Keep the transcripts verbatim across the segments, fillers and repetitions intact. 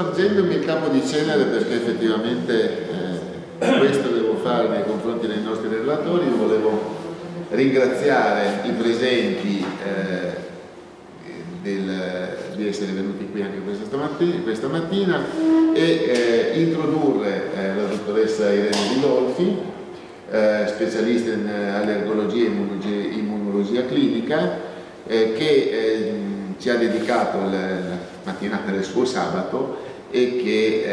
sporgendomi il capo di cenere, perché effettivamente eh, questo devo fare nei confronti dei nostri relatori, volevo ringraziare i presenti eh, del, di essere venuti qui anche questa mattina, questa mattina e eh, introdurre eh, la dottoressa Irene Ridolfi, eh, specialista in allergologia e immunologia, immunologia clinica, eh, che eh, ci ha dedicato la, la mattinata del suo sabato e che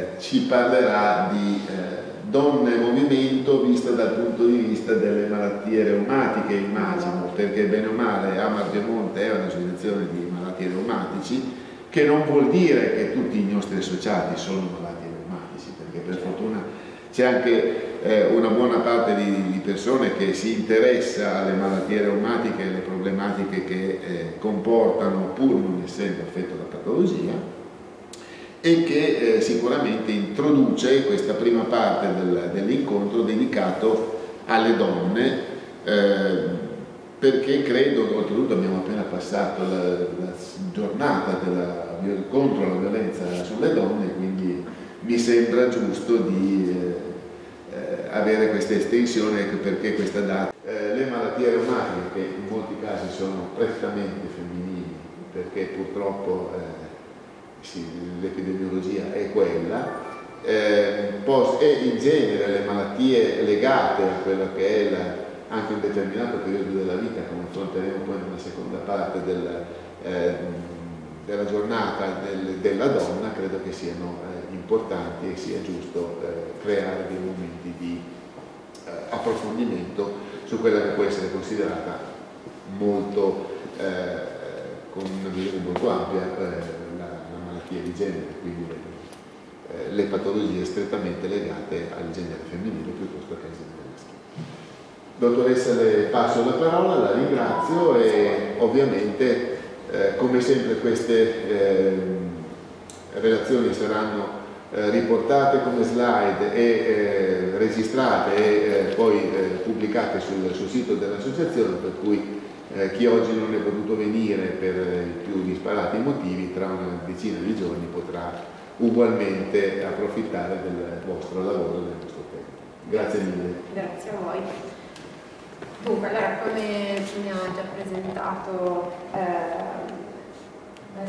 eh, ci parlerà di eh, donne in movimento vista dal punto di vista delle malattie reumatiche, immagino, perché bene o male AMaR Piemonte è un'associazione di malattie reumatici, che non vuol dire che tutti i nostri associati sono malati reumatici, perché per fortuna c'è anche eh, una buona parte di, di persone che si interessa alle malattie reumatiche e alle problematiche che eh, comportano, pur non essendo affetto da patologia, e che eh, sicuramente introduce questa prima parte del, dell'incontro dedicato alle donne, eh, perché credo che oltretutto abbiamo appena passato la, la giornata della, contro la violenza sulle donne, quindi mi sembra giusto di eh, eh, avere questa estensione, perché questa data eh, le malattie reumatiche, che in molti casi sono prettamente femminili, perché purtroppo eh, sì, l'epidemiologia è quella, eh, e in genere le malattie legate a quello che è la, anche un determinato periodo della vita, come affronteremo poi nella seconda parte della, eh, della giornata del, della donna, credo che siano eh, importanti e sia giusto eh, creare dei momenti di eh, approfondimento su quella che può essere considerata molto, eh, con una visione molto ampia, eh, di genere, quindi eh, le patologie strettamente legate al genere femminile piuttosto che al genere maschile. Dottoressa, le passo la parola, la ringrazio e ovviamente eh, come sempre queste eh, relazioni saranno eh, riportate come slide e eh, registrate e eh, poi eh, pubblicate sul, sul sito dell'associazione, per cui Eh, chi oggi non è potuto venire per i più disparati motivi, tra una decina di giorni potrà ugualmente approfittare del vostro lavoro e del vostro tempo. Grazie mille. Grazie a voi. Dunque, allora, come mi ha già presentato eh,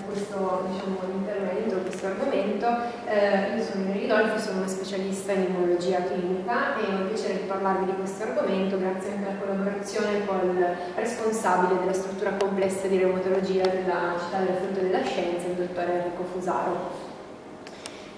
questo, diciamo, intervento, questo argomento, eh, io sono Irene Ridolfi, sono una specialista in immunologia clinica e ho il piacere di parlarvi di questo argomento grazie anche alla collaborazione col responsabile della struttura complessa di reumatologia della Città della Salute e della Scienza, il dottore Enrico Fusaro.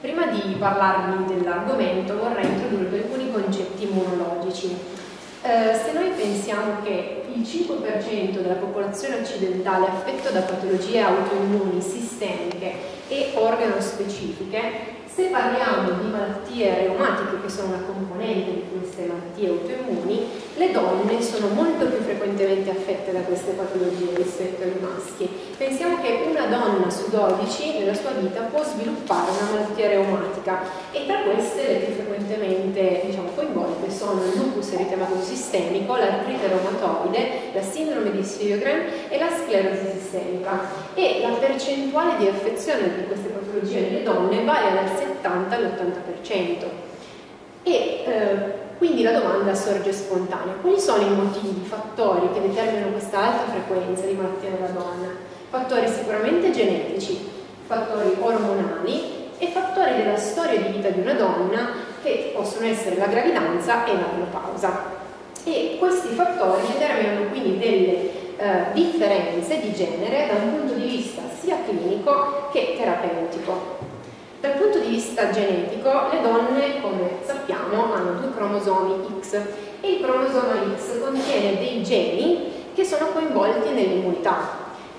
Prima di parlarvi dell'argomento vorrei introdurvi alcuni concetti immunologici. Eh, se noi pensiamo che il cinque per cento della popolazione occidentale è affetto da patologie autoimmuni, sistemiche e organospecifiche, se parliamo di malattie reumatiche, che sono una componente di queste malattie autoimmuni, le donne sono molto più frequentemente affette da queste patologie rispetto ai maschi. Pensiamo che una donna su dodici nella sua vita può sviluppare una malattia reumatica, e tra queste le più frequentemente, diciamo, coinvolte sono il lupus eritematoso sistemico, l'artrite reumatoide, la sindrome di Sjögren e la sclerosi sistemica, e la percentuale di affezione di queste patologie nelle donne varia dal settanta all'ottanta per cento. E eh, quindi la domanda sorge spontanea: quali sono i motivi, i fattori che determinano questa alta frequenza di malattie della donna? Fattori sicuramente genetici, fattori ormonali e fattori della storia di vita di una donna, che possono essere la gravidanza e la menopausa. E questi fattori determinano quindi delle eh, differenze di genere da un punto di vista sia clinico che terapeutico. Dal punto di vista genetico, le donne, come sappiamo, hanno due cromosomi X, e il cromosoma X contiene dei geni che sono coinvolti nell'immunità.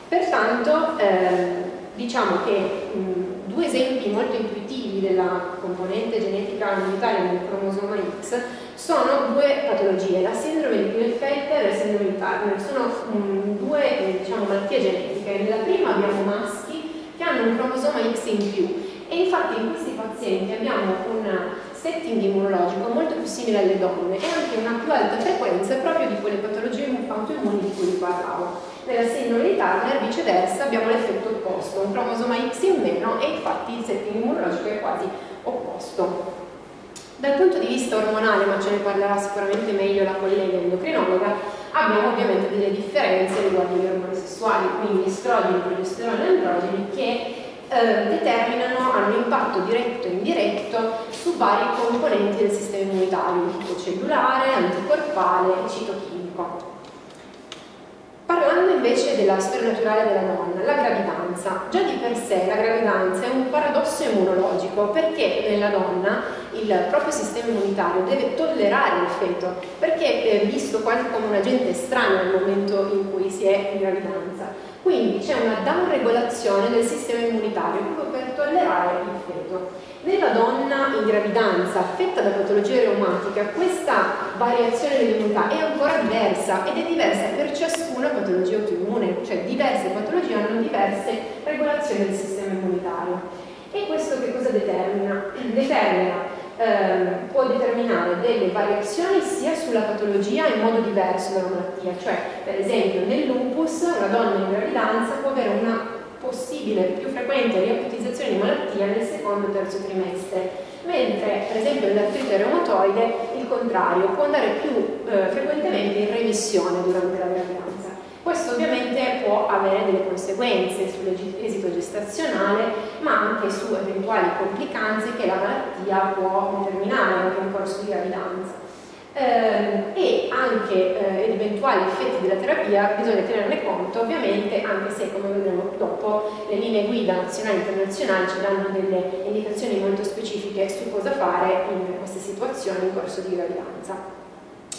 Pertanto, eh, diciamo che mh, due esempi molto intuitivi della componente genetica immunitaria del cromosoma X sono due patologie: la sindrome di Klinefelter e la sindrome di Turner. Sono mh, due eh, diciamo, malattie genetiche. Nella prima abbiamo maschi che hanno un cromosoma X in più, e infatti in questi pazienti abbiamo un setting immunologico molto più simile alle donne e anche una più alta frequenza proprio di quelle patologie autoimmuni di cui vi parlavo. Nella sindrome di Tarner, viceversa, abbiamo l'effetto opposto, un cromosoma X in meno, e infatti il setting immunologico è quasi opposto. Dal punto di vista ormonale, ma ce ne parlerà sicuramente meglio la collega endocrinologa, abbiamo ovviamente delle differenze riguardo agli ormoni sessuali, quindi estrogeni, progesterone e androgeni, che eh, determinano, hanno un impatto diretto e indiretto su vari componenti del sistema immunitario, tipo cellulare, anticorpale e citochimico. Parlando invece della storia naturale della donna, la gravidanza. Già di per sé la gravidanza è un paradosso immunologico, perché nella donna il proprio sistema immunitario deve tollerare il feto, perché è visto quasi come un agente estraneo al momento in cui si è in gravidanza. Quindi c'è una downregolazione del sistema immunitario proprio per tollerare il feto. Nella donna in gravidanza affetta da patologia reumatica, questa variazione dell'immunità è ancora diversa, ed è diversa per ciascuna patologia autoimmune, cioè diverse patologie hanno diverse regolazioni del sistema immunitario. E questo che cosa determina? Determina eh, può determinare delle variazioni sia sulla patologia in modo diverso dalla malattia, cioè per esempio nel lupus una donna in gravidanza può avere una possibile più frequente riacutizzazione di malattia nel secondo e terzo trimestre, mentre per esempio nell'artrite reumatoide il contrario può andare più eh, frequentemente in remissione durante la gravidanza. Questo ovviamente può avere delle conseguenze sull'esito gestazionale, ma anche su eventuali complicanze che la malattia può determinare anche in corso di gravidanza. Eh, e anche eh, eventuali effetti della terapia bisogna tenerne conto, ovviamente, anche se, come vedremo dopo, le linee guida nazionali e internazionali ci danno delle indicazioni molto specifiche su cosa fare in queste situazioni in corso di gravidanza.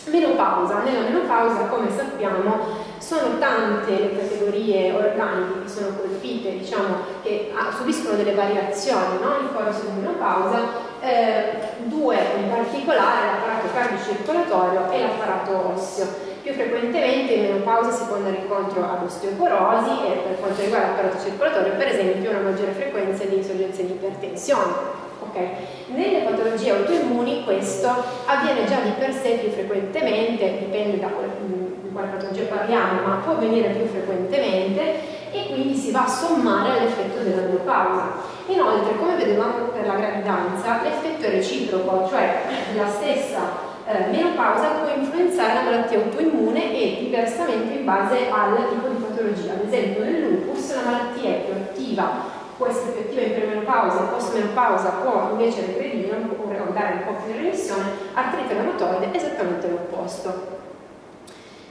Menopausa. Nella menopausa, come sappiamo, sono tante le categorie organiche che sono colpite, diciamo, che subiscono delle variazioni, no? In corso di menopausa. Eh, due in particolare, l'apparato cardiocircolatorio e l'apparato osseo. Più frequentemente in menopausa si può andare incontro ad osteoporosi, e per quanto riguarda l'apparato circolatorio, per esempio, una maggiore frequenza di insorgenze di ipertensione. Okay. Nelle patologie autoimmuni questo avviene già di per sé più frequentemente, dipende da di quale patologia parliamo, ma può avvenire più frequentemente, e quindi si va a sommare all'effetto della menopausa. Inoltre, come vedevamo per la gravidanza, l'effetto è reciproco, cioè la stessa eh, menopausa può influenzare la malattia autoimmune, e diversamente in base al tipo di patologia. Ad esempio nel lupus la malattia è più attiva, può essere più attiva in premenopausa, post menopausa può invece regredire, può andare un po' più in remissione. Artrite reumatoide è esattamente l'opposto.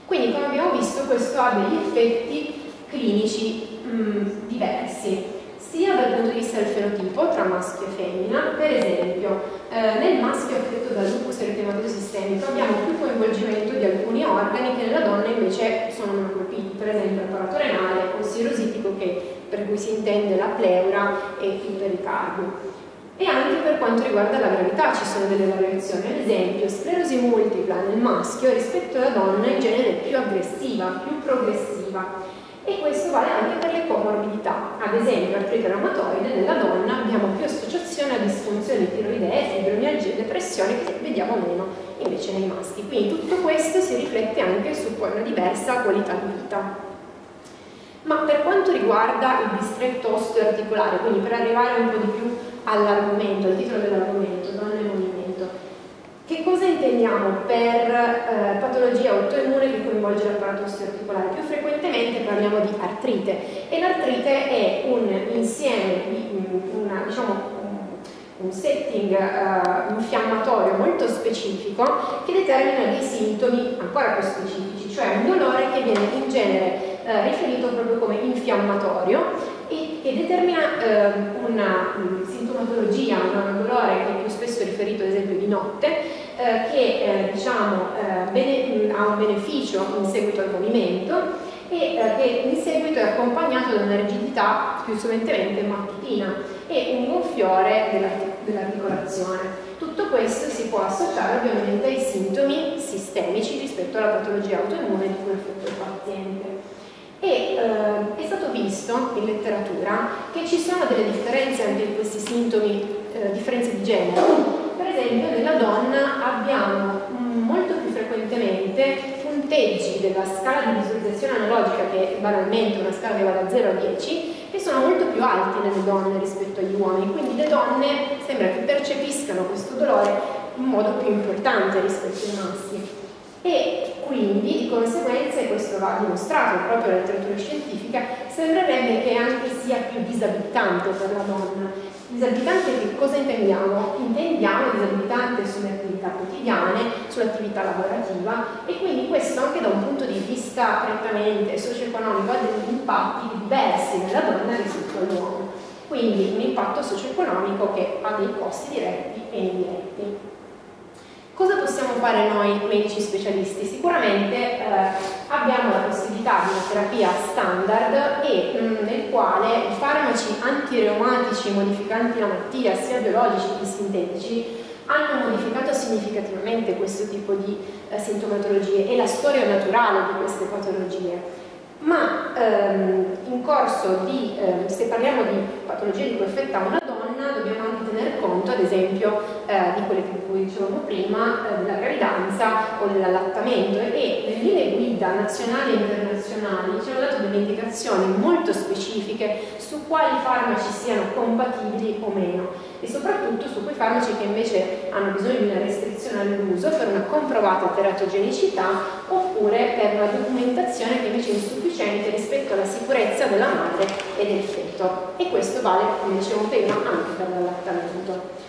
Quindi, come abbiamo visto, questo ha degli effetti clinici mh, diversi, sia dal punto di vista del fenotipo tra maschio e femmina. Per esempio eh, nel maschio affetto da lupus eritematoso sistemico abbiamo più coinvolgimento di alcuni organi che nella donna invece sono non colpiti, per esempio l'apparato renale o sirositico, che, per cui si intende la pleura e il pericardio. E anche per quanto riguarda la gravità ci sono delle variazioni, ad esempio sclerosi multipla nel maschio rispetto alla donna in genere è più aggressiva, più progressiva. E questo vale anche per le comorbidità. Ad esempio, artrite reumatoide nella donna abbiamo più associazione a disfunzione tiroidea, fibromialgia e depressione, che vediamo meno invece nei maschi. Quindi tutto questo si riflette anche su una diversa qualità di vita. Ma per quanto riguarda il distretto osteoarticolare, quindi per arrivare un po' di più all'argomento, al titolo dell'argomento, donne in movimento, che cosa intendiamo per eh, patologia autoimmune che coinvolge l'apparato osteoarticolare? Più frequentemente parliamo di artrite, e l'artrite è un insieme di una, diciamo, un setting uh, infiammatorio molto specifico che determina dei sintomi ancora più specifici, cioè un dolore che viene in genere uh, riferito proprio come infiammatorio, e che determina uh, una um, sintomatologia, un dolore che è più spesso riferito ad esempio di notte, uh, che uh, diciamo, uh, bene, ha un beneficio in seguito al movimento, e uh, che in seguito è accompagnato da una rigidità più sovente mattutina e un gonfiore dell'articolazione. Tutto questo si può associare ovviamente ai sintomi sistemici rispetto alla patologia autoimmune di cui è affetto il paziente. E eh, è stato visto in letteratura che ci sono delle differenze anche in questi sintomi, eh, differenze di genere. Per esempio nella donna abbiamo molto più frequentemente punteggi della scala di visualizzazione analogica, che è banalmente una scala che va da zero a dieci, che sono molto più alti nelle donne rispetto agli uomini, quindi le donne sembra che percepiscano questo dolore in modo più importante rispetto ai maschi. E quindi di conseguenza, e questo va dimostrato proprio nella letteratura scientifica, sembrerebbe che anche sia più disabitante per la donna. Disabitante che cosa intendiamo? Intendiamo disabitante sulle attività quotidiane, sull'attività lavorativa, e quindi questo anche da un punto di vista prettamente socio-economico ha degli impatti diversi nella donna rispetto all'uomo. Quindi un impatto socio-economico che ha dei costi diretti e indiretti. Cosa possiamo fare noi medici specialisti? Sicuramente eh, abbiamo la possibilità di una terapia standard e mh, nel quale i farmaci antireumatici modificanti la malattia, sia biologici che sintetici, hanno modificato significativamente questo tipo di eh, sintomatologie e la storia naturale di queste patologie. Ma ehm, in corso di, ehm, se parliamo di patologie di cui affetta una donna, dobbiamo anche tener conto, ad esempio, eh, di quelle che vi dicevamo prima, eh, della gravidanza o dell'allattamento, e le linee guida nazionali e internazionali ci hanno dato delle indicazioni molto specifiche su quali farmaci siano compatibili o meno, e soprattutto su quei farmaci che invece hanno bisogno di una restrizione all'uso per una comprovata teratogenicità oppure per una documentazione che invece è insufficiente rispetto alla sicurezza della madre e del feto, e questo vale, come dicevo prima, anche per l'allattamento.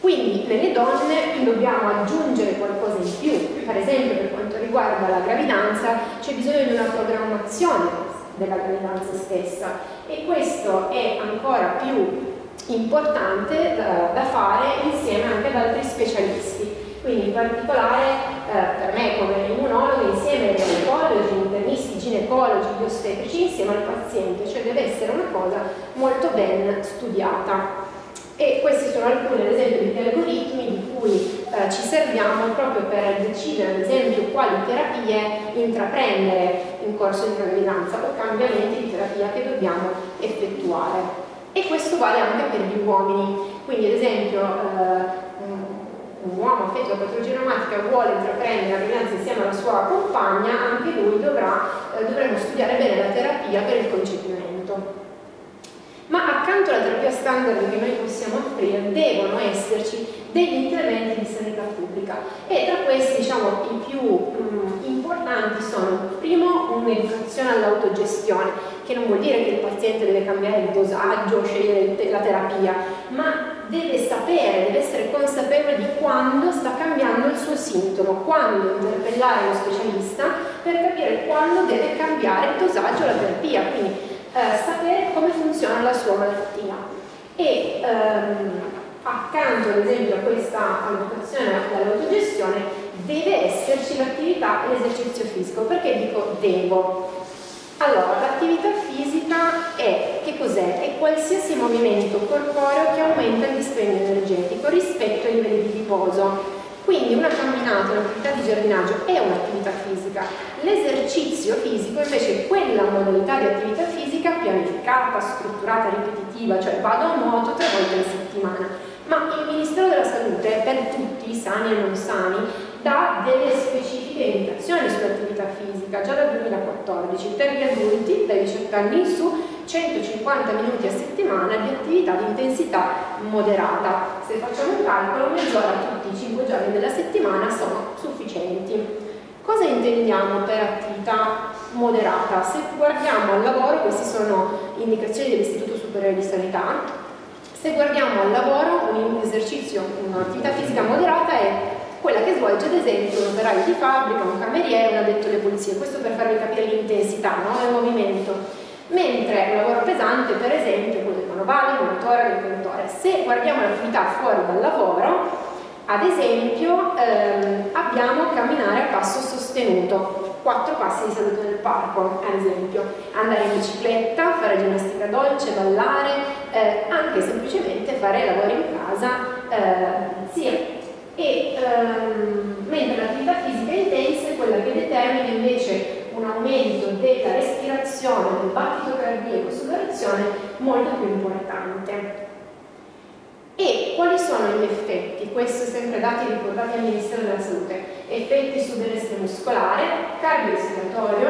Quindi nelle donne dobbiamo aggiungere qualcosa in più. Per esempio, per quanto riguarda la gravidanza, c'è bisogno di una programmazione della gravidanza stessa, e questo è ancora più importante da, da fare insieme anche ad altri specialisti. Quindi in particolare eh, per me come immunologo, insieme agli oncologi, internisti, ginecologi, gli ostetrici, insieme al paziente, cioè deve essere una cosa molto ben studiata. E questi sono alcuni, ad esempio, degli algoritmi di cui eh, ci serviamo proprio per decidere, ad esempio, quali terapie intraprendere in corso di gravidanza o cambiamenti di terapia che dobbiamo effettuare. E questo vale anche per gli uomini. Quindi, ad esempio, eh, un uomo affetto da patologia reumatica vuole intraprendere la gravidanza insieme alla sua compagna, anche lui dovrà, eh, dovremo studiare bene la terapia per il concepimento. Ma accanto alla terapia standard che noi possiamo offrire devono esserci degli interventi di sanità pubblica, e tra questi, diciamo, i più mh, importanti sono: primo, un'educazione all'autogestione, che non vuol dire che il paziente deve cambiare il dosaggio o scegliere la terapia, ma deve sapere, deve essere consapevole di quando sta cambiando il suo sintomo, quando interpellare lo specialista per capire quando deve cambiare il dosaggio o la terapia, quindi eh, sapere come funziona la sua malattia. E ehm, accanto, ad esempio, a questa educazione all'autogestione deve esserci l'attività e l'esercizio fisico. Perché dico devo? Allora, l'attività fisica è, che cos'è? È qualsiasi movimento corporeo che aumenta il dispendio energetico rispetto ai livelli di riposo. Quindi una camminata, un'attività di giardinaggio è un'attività fisica. L'esercizio fisico invece è quella modalità di attività fisica pianificata, strutturata, ripetitiva, cioè vado a nuoto tre volte alla settimana. Ma il Ministero della Salute, per tutti, sani e non sani, dà delle specifiche indicazioni sull'attività fisica già dal duemilaquattordici, per gli adulti dai diciotto anni in su, centocinquanta minuti a settimana di attività di intensità moderata. Se facciamo un calcolo, mezz'ora tutti i cinque giorni della settimana sono sufficienti. Cosa intendiamo per attività moderata? Se guardiamo al lavoro, queste sono indicazioni dell'Istituto Superiore di Sanità. Se guardiamo al lavoro, un esercizio, un'attività fisica moderata è quella che svolge, ad esempio, un operaio di fabbrica, un cameriere, un addetto alle pulizie. Questo per farvi capire l'intensità, no? Del movimento. Mentre un lavoro pesante, per esempio, quello del manovale, del motore, del conduttore. Se guardiamo l'attività fuori dal lavoro, ad esempio, ehm, abbiamo camminare a passo sostenuto, quattro passi di seduto nel parco, ad esempio, andare in bicicletta, fare ginnastica dolce, ballare, eh, anche semplicemente fare lavori in casa, eh, sì. E ehm, mentre l'attività fisica intensa è quella che determina invece un aumento della respirazione, del battito cardiaco, sudorazione molto più importante. E quali sono gli effetti? Questo sempre dati riportati al Ministero della Salute. effetti sul benessere muscolare, cardiorespiratorio,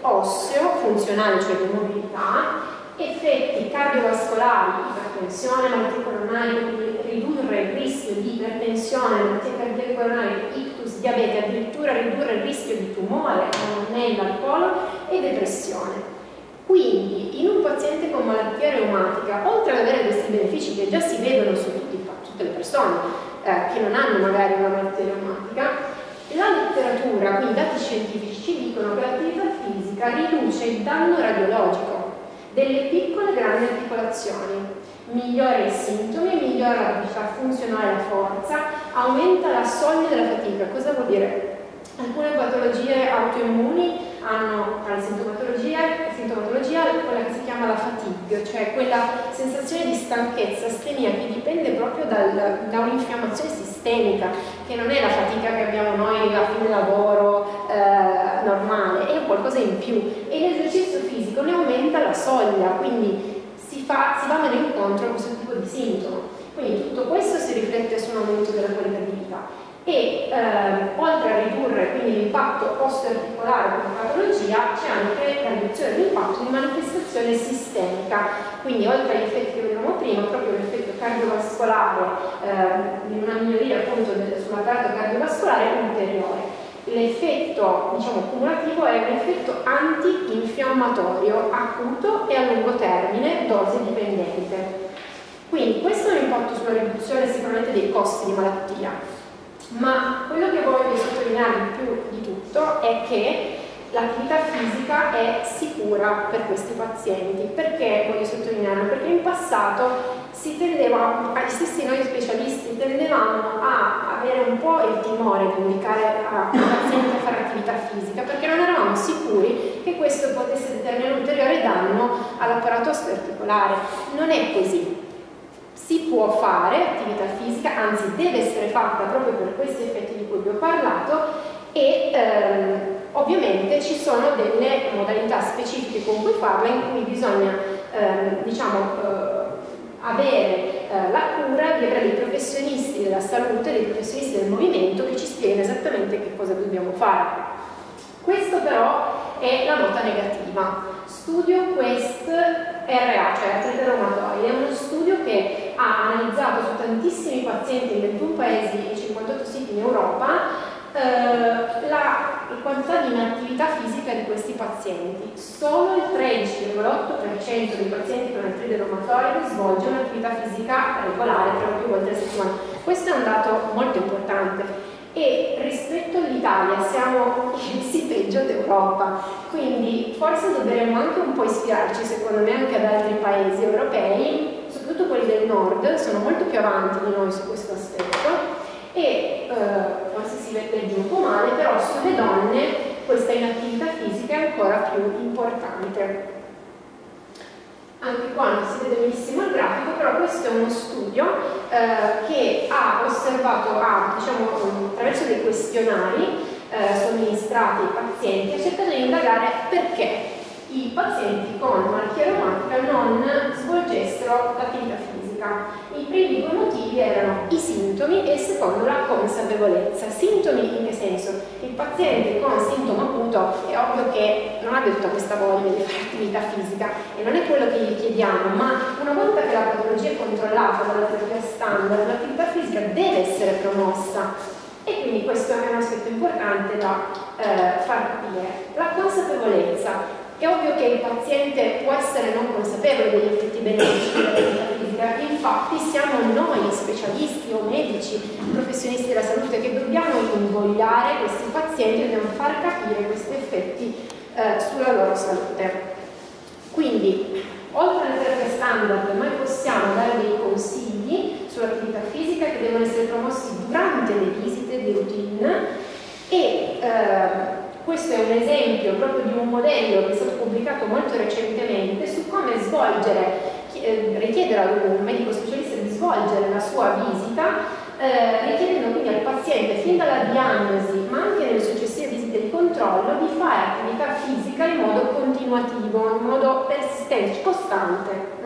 osseo, funzionale, cioè di mobilità, effetti cardiovascolari, ipertensione, malattie coronarie, quindi ridurre il rischio di ipertensione, malattie cardiache coronarie, ictus, diabete, addirittura ridurre il rischio di tumore nell'alcol e depressione. Quindi in un paziente con malattia reumatica, oltre ad avere questi benefici che già si vedono su tutti, tutte le persone eh, che non hanno magari una malattia reumatica, la letteratura, quindi i dati scientifici ci dicono che l'attività fisica riduce il danno radiologico delle piccole e grandi articolazioni, migliora i sintomi, migliora la capacità funzionale e la forza, aumenta la soglia della fatica. Cosa vuol dire? Alcune patologie autoimmuni hanno tra le sintomatologie, sintomatologia quella che si chiama la fatigue, cioè quella sensazione di stanchezza, astenia, che dipende proprio dal, da un'infiammazione sistemica, che non è la fatica che abbiamo noi a fine lavoro eh, normale, è qualcosa in più, e l'esercizio fisico ne aumenta la soglia, quindi si, fa, si va meno incontro a questo tipo di sintomo. Quindi tutto questo si riflette su un aumento della qualità di vita. E eh, oltre a ridurre quindi l'impatto osteoarticolare con la patologia, c'è anche la riduzione dell'impatto di manifestazione sistemica, quindi oltre agli effetti che vedevamo prima, proprio l'effetto cardiovascolare, eh, una miglioria appunto sull'apparato cardiovascolare ulteriore. L'effetto diciamo cumulativo è un effetto antinfiammatorio acuto e a lungo termine, dose dipendente. Quindi questo è un impatto sulla riduzione sicuramente dei costi di malattia. Ma quello che voglio sottolineare più di tutto è che l'attività fisica è sicura per questi pazienti. Perché voglio sottolinearlo? Perché in passato si tendeva, gli stessi noi specialisti tendevamo a avere un po' il timore di indicare a un paziente a fare attività fisica, perché non eravamo sicuri che questo potesse determinare un ulteriore danno all'apparato osteoarticolare. Non è così. Si può fare attività fisica, anzi deve essere fatta proprio per questi effetti di cui vi ho parlato, e ehm, ovviamente ci sono delle modalità specifiche con cui farla, in cui bisogna ehm, diciamo, eh, avere eh, la cura di avere dei professionisti della salute, dei professionisti del movimento che ci spiegano esattamente che cosa dobbiamo fare. Questo però è la nota negativa. Studio Quest R A, cioè atleta reumatoide, è uno studio che ha analizzato su tantissimi pazienti in ventuno paesi e cinquantotto siti in Europa eh, la quantità di inattività fisica di questi pazienti. Solo il tredici virgola otto per cento dei pazienti con artrite reumatoide svolge un'attività fisica regolare tre o più volte alla settimana. Questo è un dato molto importante. E rispetto all'Italia siamo il peggio d'Europa, quindi forse dovremmo anche un po' ispirarci, secondo me, anche ad altri paesi europei, soprattutto quelli del nord, sono molto più avanti di noi su questo aspetto, e eh, forse si vede giù un po' male, però sulle donne questa inattività fisica è ancora più importante. Anche qua non si vede benissimo il grafico, però questo è uno studio eh, che ha osservato, ha, diciamo, attraverso dei questionari eh, somministrati ai pazienti, ha cercato di indagare perché i pazienti con malattia reumatica non svolgessero l'attività fisica. I primi due motivi erano i sintomi e il secondo la consapevolezza. Sintomi in che senso? Il paziente con sintomo acuto è ovvio che non abbia tutta questa voglia di fare attività fisica, e non è quello che gli chiediamo, ma una volta che la patologia è controllata dalla terapia standard, l'attività fisica deve essere promossa. E quindi questo è un aspetto importante da eh, far capire. La consapevolezza. È ovvio che il paziente può essere non consapevole degli effetti benefici dell'attività fisica, infatti siamo noi specialisti o medici, professionisti della salute, che dobbiamo invogliare questi pazienti e dobbiamo far capire questi effetti eh, sulla loro salute. Quindi, oltre alle terapie standard, noi possiamo dare dei consigli sull'attività fisica che devono essere promossi durante le visite di routine e eh, questo è un esempio proprio di un modello che è stato pubblicato molto recentemente su come svolgere, richiedere ad un medico specialista di svolgere la sua visita, eh, richiedendo quindi al paziente fin dalla diagnosi ma anche nelle successive visite di controllo di fare attività fisica in modo continuativo, in modo persistente, costante.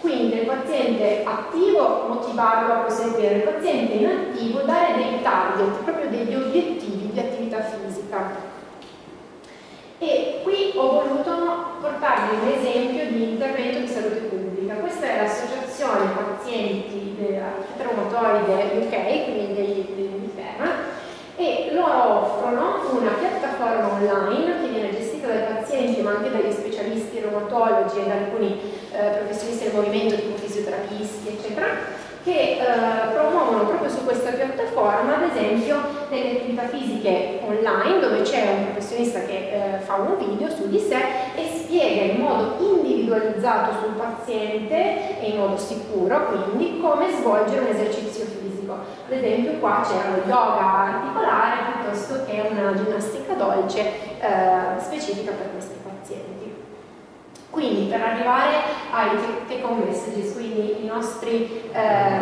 Quindi il paziente attivo motivarlo a proseguire, il paziente inattivo dare dei target, proprio degli obiettivi ho voluto portarvi un esempio di intervento di salute pubblica. Questa è l'associazione pazienti reumatoide U K, quindi di Ferma, e loro offrono una piattaforma online che viene gestita dai pazienti ma anche dagli specialisti reumatologi e da alcuni eh, professionisti del movimento tipo fisioterapisti eccetera, che eh, promuovono proprio su questa piattaforma ad esempio delle attività fisiche online dove c'è un professionista che eh, fa un video su di sé e spiega in modo individualizzato sul paziente e in modo sicuro quindi come svolgere un esercizio fisico. Ad esempio qua c'era lo yoga articolare piuttosto che una ginnastica dolce eh, specifica per questi pazienti. Quindi per arrivare ai take-home messages, quindi i nostri eh,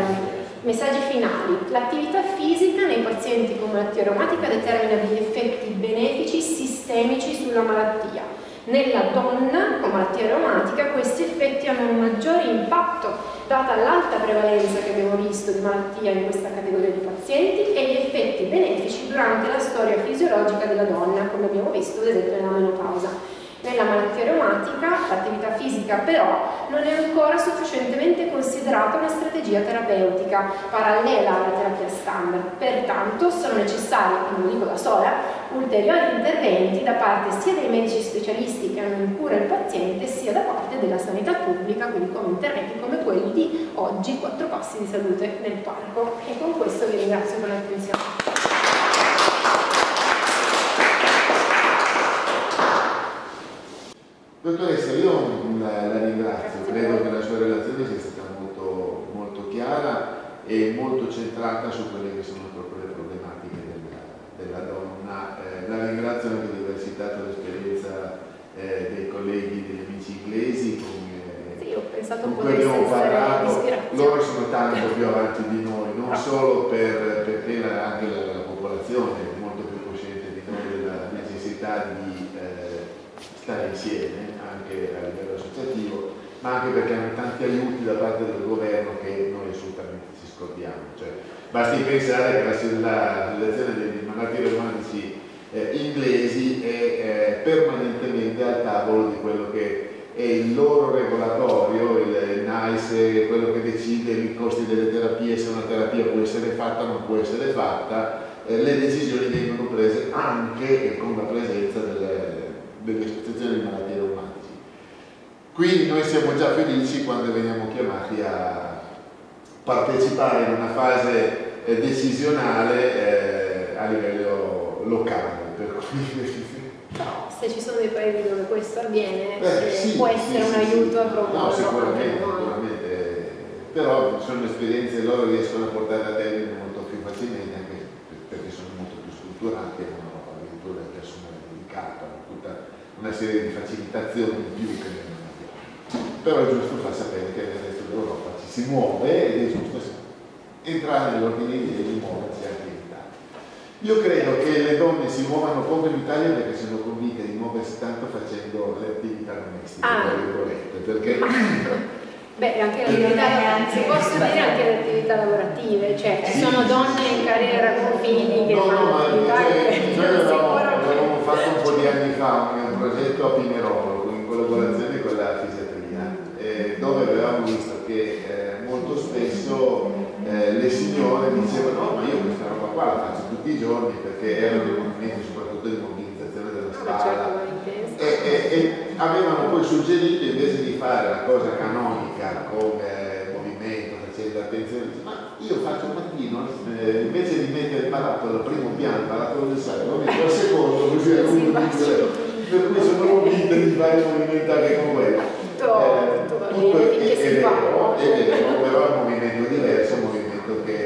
messaggi finali, l'attività fisica nei pazienti con malattia reumatica determina degli effetti benefici sistemici sulla malattia. Nella donna con malattia reumatica questi effetti hanno un maggiore impatto data l'alta prevalenza che abbiamo visto di malattia in questa categoria di pazienti e gli effetti benefici durante la storia fisiologica della donna, come abbiamo visto ad esempio nella menopausa. Nella malattia reumatica l'attività fisica però non è ancora sufficientemente considerata una strategia terapeutica parallela alla terapia standard, pertanto sono necessari, non lo dico da sola, ulteriori interventi da parte sia dei medici specialisti che hanno in cura il paziente sia da parte della sanità pubblica, quindi con interventi come quelli di oggi, quattro passi di salute nel parco. E con questo vi ringrazio per l'attenzione. Dottoressa, io la, la ringrazio, credo che la sua relazione sia stata molto, molto chiara e molto centrata su quelle che sono proprio le problematiche della, della donna. Eh, la ringrazio anche l'università per l'esperienza eh, dei colleghi, degli amici inglesi con, eh, sì, ho pensato con cui abbiamo parlato. Loro sono tanto più avanti di noi, non no. solo per, perché la, anche la, la popolazione è molto più cosciente di noi della necessità di stare insieme anche a livello associativo, ma anche perché hanno tanti aiuti da parte del governo che noi assolutamente ci scordiamo. Cioè, basti pensare che la lezione dei malati romantici eh, inglesi è eh, permanentemente al tavolo di quello che è il loro regolatorio, il NICE, quello che decide i costi delle terapie, se una terapia può essere fatta o non può essere fatta. Eh, le decisioni vengono prese anche con la presenza delle delle associazioni di malattie reumatiche. Quindi noi siamo già felici quando veniamo chiamati a partecipare in una fase decisionale eh, a livello locale. Per cui... No, se ci sono dei paesi dove questo avviene, Beh, sì, può essere sì, un sì, aiuto sì. a promuovere. No, sicuramente, sicuramente. Però sono esperienze loro che riescono a portare a termine molto più facilmente, anche perché sono molto più strutturate, hanno addirittura il personale dedicato, una serie di facilitazioni in più che noi non abbiamo. Però è giusto far sapere che nel resto dell'Europa ci si muove ed è giusto entrare nell'ordine di idee di muoversi anche in Italia. Io credo che le donne si muovano poco in Italia perché sono convinte di muoversi tanto facendo le attività domestiche, ah. tra virgolette, perché... Beh, anche se posso dire anche le attività lavorative, cioè ci sono donne in carriera con figli che fanno in Italia. Abbiamo fatto un po' di anni fa un progetto a Pinerolo in collaborazione con la fisiatria eh, dove avevamo visto che eh, molto spesso eh, le signore dicevano no, ma io questa roba qua la faccio tutti i giorni, perché erano dei movimenti soprattutto di mobilizzazione della spalla e, e, e avevano poi suggerito invece di fare la cosa canonica come movimento facendo attenzione, ma io faccio un mattino eh, invece di mettere il barattolo al primo piano, il barattolo del sale lo metto al secondo. Per cui sono convinta di fare un movimento anche con quello. Tutto è vero, però è un movimento diverso, un movimento che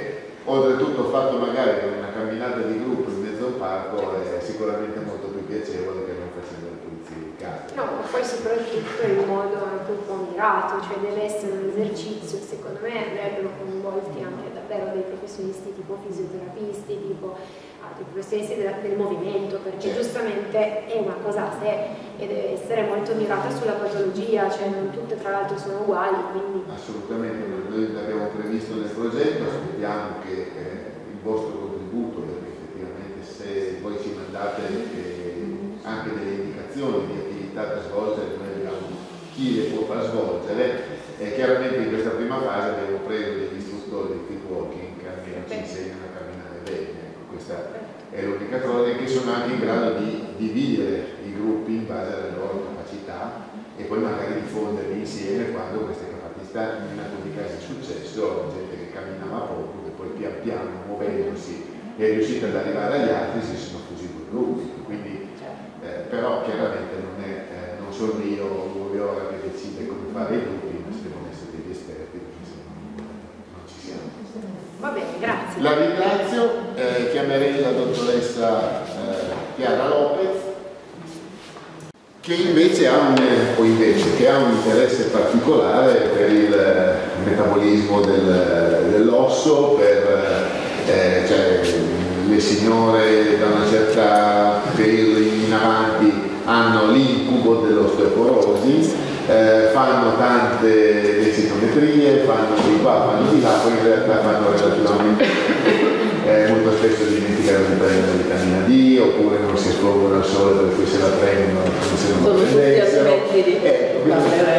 oltretutto fatto magari con una camminata di gruppo in mezzo a un parco è sicuramente molto più piacevole che non facendo le pulizie di casa. No, ma poi soprattutto in modo anche un po' mirato, cioè deve essere un esercizio, secondo me andrebbero coinvolti anche davvero dei professionisti tipo fisioterapisti, tipo... i professionisti del, del movimento, perché certo. giustamente è una cosa a sé e deve essere molto mirata sulla patologia, cioè non tutte tra l'altro sono uguali. Quindi... Assolutamente, noi l'abbiamo previsto nel progetto, aspettiamo che eh, il vostro contributo, perché effettivamente se voi ci mandate eh, anche delle indicazioni di attività l'attività da svolgere, noi abbiamo chi le può far svolgere, e chiaramente in questa prima fase abbiamo preso degli istruttori di free walking che ci insegnano a camminare bene. Ecco, questa è l'unica cosa, che sono anche in grado di dividere i gruppi in base alle loro capacità e poi magari diffonderli insieme quando queste capacità, in alcuni casi è successo, gente che camminava poco, che poi pian piano muovendosi è riuscita ad arrivare agli altri, si sono fusi due gruppi. Quindi, eh, però chiaramente non, è, eh, non sono io o voi ora che decide come fare i gruppi, ma devono essere degli esperti, perché se no non ci siamo. Va bene, grazie. La ringrazio, eh, chiamerei la dottoressa eh, Chiara Lopez, che invece ha un, o invece, che ha un interesse particolare per il metabolismo del, dell'osso, per eh, cioè, le signore da una certa periodo in avanti hanno l'incubo dell'osteoporosi, eh, fanno tante densitometrie, fanno di qua, fanno di là, poi in realtà fanno relativamente... Eh, molto spesso dimenticano di prendere la vitamina D, oppure non si espongono al sole per cui se la prendono, se non la prendessero, eh,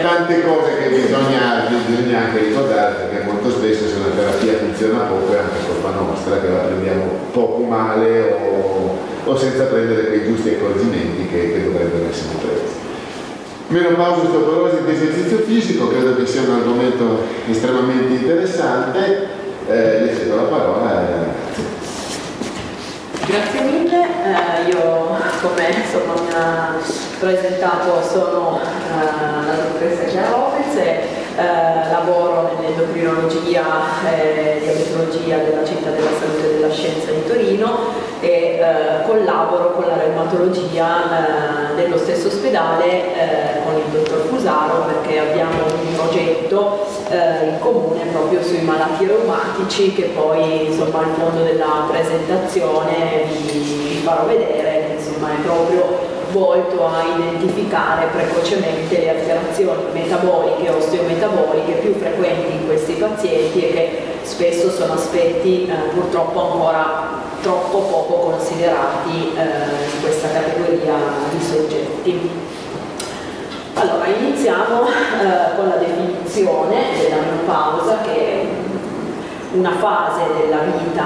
tante cose che bisogna, bisogna anche ricordare, perché molto spesso se una terapia funziona poco è anche colpa nostra, che la prendiamo poco male o, o senza prendere quei giusti accorgimenti che, che dovrebbero essere presi. Menopausa, osteoporosi ed esercizio fisico, credo che sia un argomento estremamente interessante. Eh, le cedo la parola. Grazie mille, eh, io come insomma mi ha presentato sono eh, la dottoressa Chiara Lopez e eh, lavoro nell'endocrinologia e eh, diabetologia della Città della Salute e della Scienza di Torino e eh, collaboro con la reumatologia eh, dello stesso ospedale eh, con il dottor Fusaro, perché abbiamo un progetto eh, in comune proprio sui malati reumatici, che poi insomma al mondo della presentazione vi farò vedere, insomma è proprio volto a identificare precocemente le alterazioni metaboliche e osteometaboliche più frequenti in questi pazienti e che spesso sono aspetti eh, purtroppo ancora troppo poco considerati eh, in questa categoria di soggetti. Allora, iniziamo eh, con la definizione della menopausa, che è una fase della vita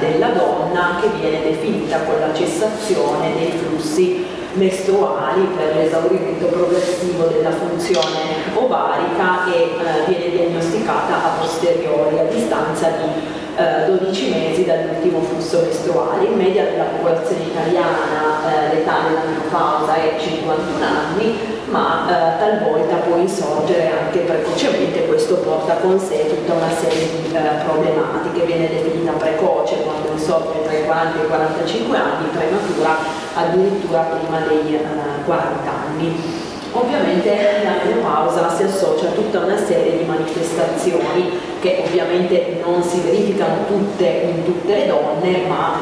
eh, della donna che viene definita con la cessazione dei flussi mestruali per l'esaurimento progressivo della funzione ovarica e eh, viene diagnosticata a posteriori, a distanza di eh, dodici mesi dall'ultimo flusso mestruale. In media della popolazione italiana eh, l'età della menopausa è cinquantuno anni, ma eh, talvolta può insorgere anche precocemente. Questo porta con sé tutta una serie di eh, problematiche. Viene definita precoce quando insorge tra i quaranta e i quarantacinque anni, prematura addirittura prima dei eh, quaranta anni. Ovviamente la menopausa si associa a tutta una serie di manifestazioni che ovviamente non si verificano tutte in tutte le donne, ma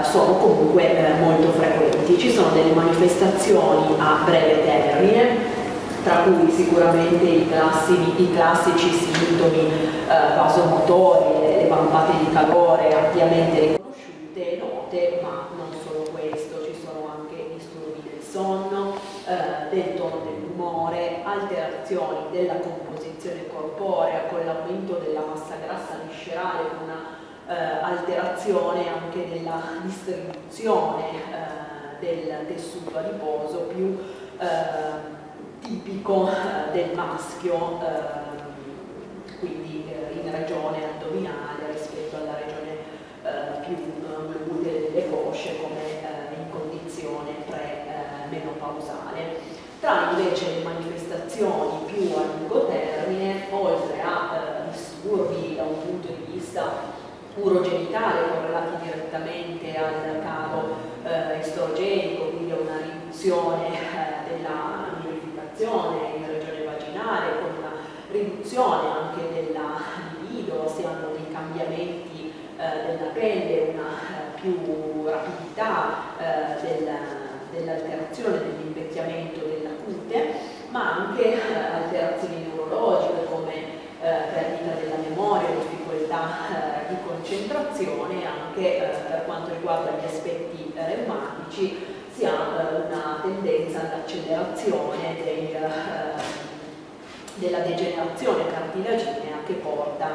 eh, sono comunque eh, molto frequenti. Ci sono delle manifestazioni a breve termine, tra cui sicuramente i classici, i classici sintomi eh, vasomotori, le vampate di calore ampiamente riconosciute e note, ma non solo questo, ci sono anche disturbi del sonno, eh, del tono dell'umore, alterazioni della composizione corporea con l'aumento della massa grassa viscerale, una eh, alterazione anche della distribuzione eh, del tessuto adiposo più eh, tipico eh, del maschio, eh, quindi eh, in regione addominale rispetto alla regione eh, più globule delle cosce, come eh, in condizione pre-menopausale. Eh, Tra invece le manifestazioni più a lungo termine, oltre a eh, disturbi da un punto di vista urogenitale correlati direttamente al calo eh, estrogenico, quindi a una riduzione eh, della in regione vaginale, con una riduzione anche della libido, si hanno dei cambiamenti eh, della pelle, una eh, più rapidità eh, del, dell'alterazione dell'invecchiamento della cute, ma anche eh, alterazioni neurologiche come eh, perdita della memoria, difficoltà eh, di concentrazione. Anche eh, per quanto riguarda gli aspetti reumatici si sia una tendenza all'accelerazione del, della degenerazione cartilaginea che porta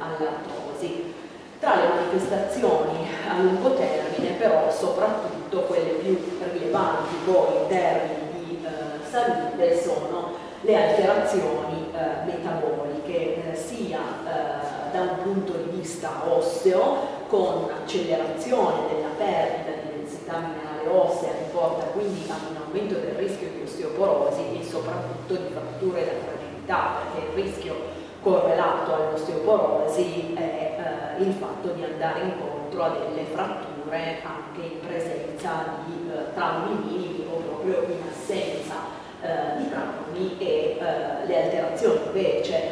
all'artrosi. Tra le manifestazioni a lungo termine, però, soprattutto quelle più rilevanti poi in termini di eh, salute sono le alterazioni eh, metaboliche, eh, sia eh, da un punto di vista osseo, con un'accelerazione della perdita di densità minerale ossea che porta quindi a un aumento del rischio di osteoporosi e soprattutto di fratture da fragilità, perché il rischio correlato all'osteoporosi è eh, il fatto di andare incontro a delle fratture anche in presenza di eh, traumi minimi o proprio in assenza eh, di traumi, e eh, le alterazioni invece eh,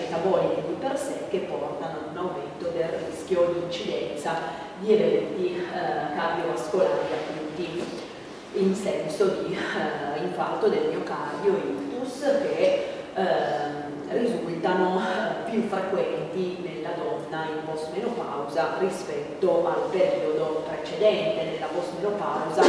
metaboliche di per sé che portano a un aumento del rischio di incidenza di eventi eh, cardiovascolari acuti in senso di eh, infarto del miocardio, ictus, che eh, risultano più frequenti nella donna in postmenopausa rispetto al periodo precedente. Nella postmenopausa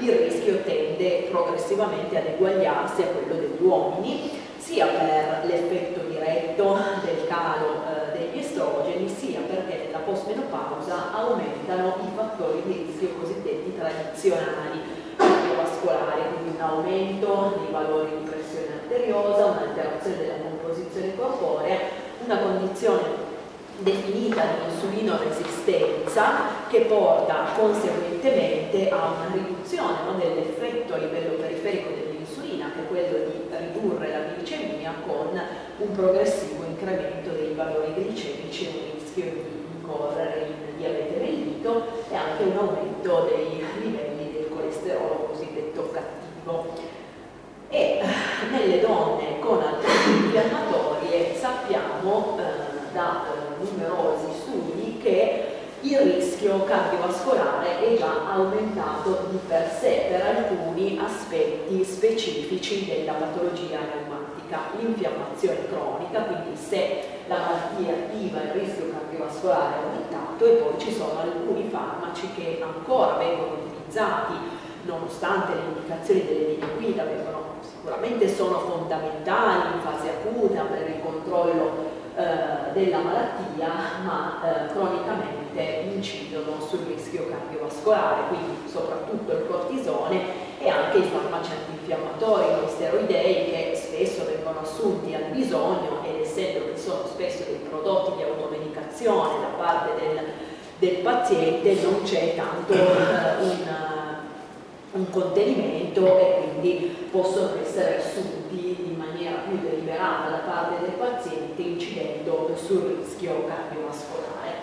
il rischio tende progressivamente ad eguagliarsi a quello degli uomini, sia per l'effetto diretto del calo eh, degli estrogeni, sia perché nella postmenopausa aumentano i fattori di rischio cosiddetti tradizionali cardiovascolari, quindi un aumento dei valori di pressione arteriosa, un'alterazione della corporea, una condizione definita di insulinoresistenza che porta conseguentemente a una riduzione no, dell'effetto a livello periferico dell'insulina, che è quello di ridurre la glicemia con un progressivo incremento dei valori glicemici e un rischio di incorrere in diabete mellito e anche un aumento dei livelli del colesterolo cosiddetto cattivo. E nelle donne con alterazioni infiammatorie sappiamo eh, da eh, numerosi studi che il rischio cardiovascolare è già aumentato di per sé per alcuni aspetti specifici della patologia reumatica, l'infiammazione cronica, quindi se la malattia è attiva il rischio cardiovascolare è aumentato, e poi ci sono alcuni farmaci che ancora vengono utilizzati nonostante le indicazioni delle linee guida, vengono sicuramente sono fondamentali in fase acuta per il controllo eh, della malattia, ma eh, cronicamente incidono sul rischio cardiovascolare, quindi soprattutto il cortisone e anche i farmaci antinfiammatori, gli steroidei, che spesso vengono assunti al bisogno, ed essendo che sono spesso dei prodotti di automedicazione da parte del, del paziente, non c'è tanto eh, un un contenimento, e quindi possono essere assunti in maniera più deliberata da parte del paziente, incidendo sul rischio cardiovascolare.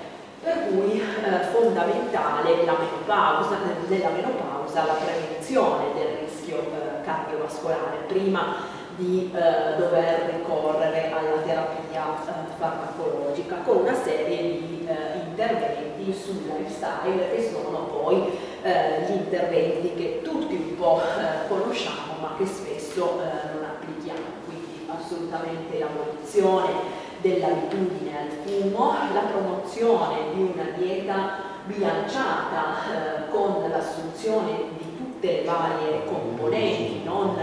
Per cui è eh, fondamentale la menopausa, nella menopausa la prevenzione del rischio eh, cardiovascolare prima di eh, dover ricorrere alla terapia eh, farmacologica, con una serie di eh, interventi sul lifestyle che sono poi eh, gli interventi che tutti un po' eh, conosciamo ma che spesso eh, non applichiamo, quindi assolutamente l'abolizione dell'abitudine al fumo, la promozione di una dieta bilanciata eh, con l'assunzione di tutte le varie componenti, non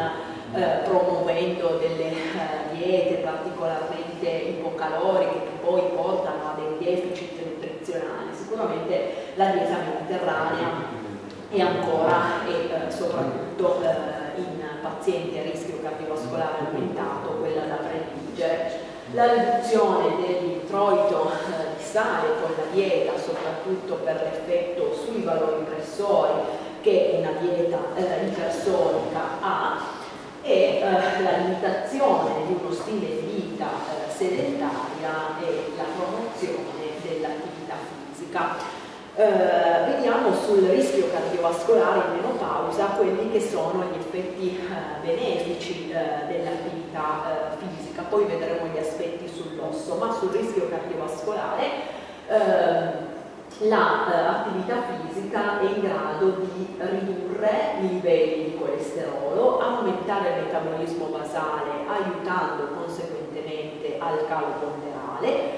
Eh, promuovendo delle eh, diete particolarmente ipocaloriche che poi portano a dei deficit nutrizionali. Sicuramente la dieta mediterranea è ancora e eh, soprattutto eh, in pazienti a rischio cardiovascolare aumentato quella da prediligere. La riduzione dell'introito eh, di sale con la dieta, soprattutto per l'effetto sui valori pressori che una dieta eh, ipersolica ha, e eh, la limitazione di uno stile di vita eh, sedentaria e la promozione dell'attività fisica. Eh, vediamo sul rischio cardiovascolare in menopausa quelli che sono gli effetti eh, benefici eh, dell'attività eh, fisica, poi vedremo gli aspetti sull'osso, ma sul rischio cardiovascolare eh, l'attività la, eh, fisica è in grado di ridurre i livelli di colesterolo, aumentare il metabolismo basale aiutando conseguentemente al calo ponderale,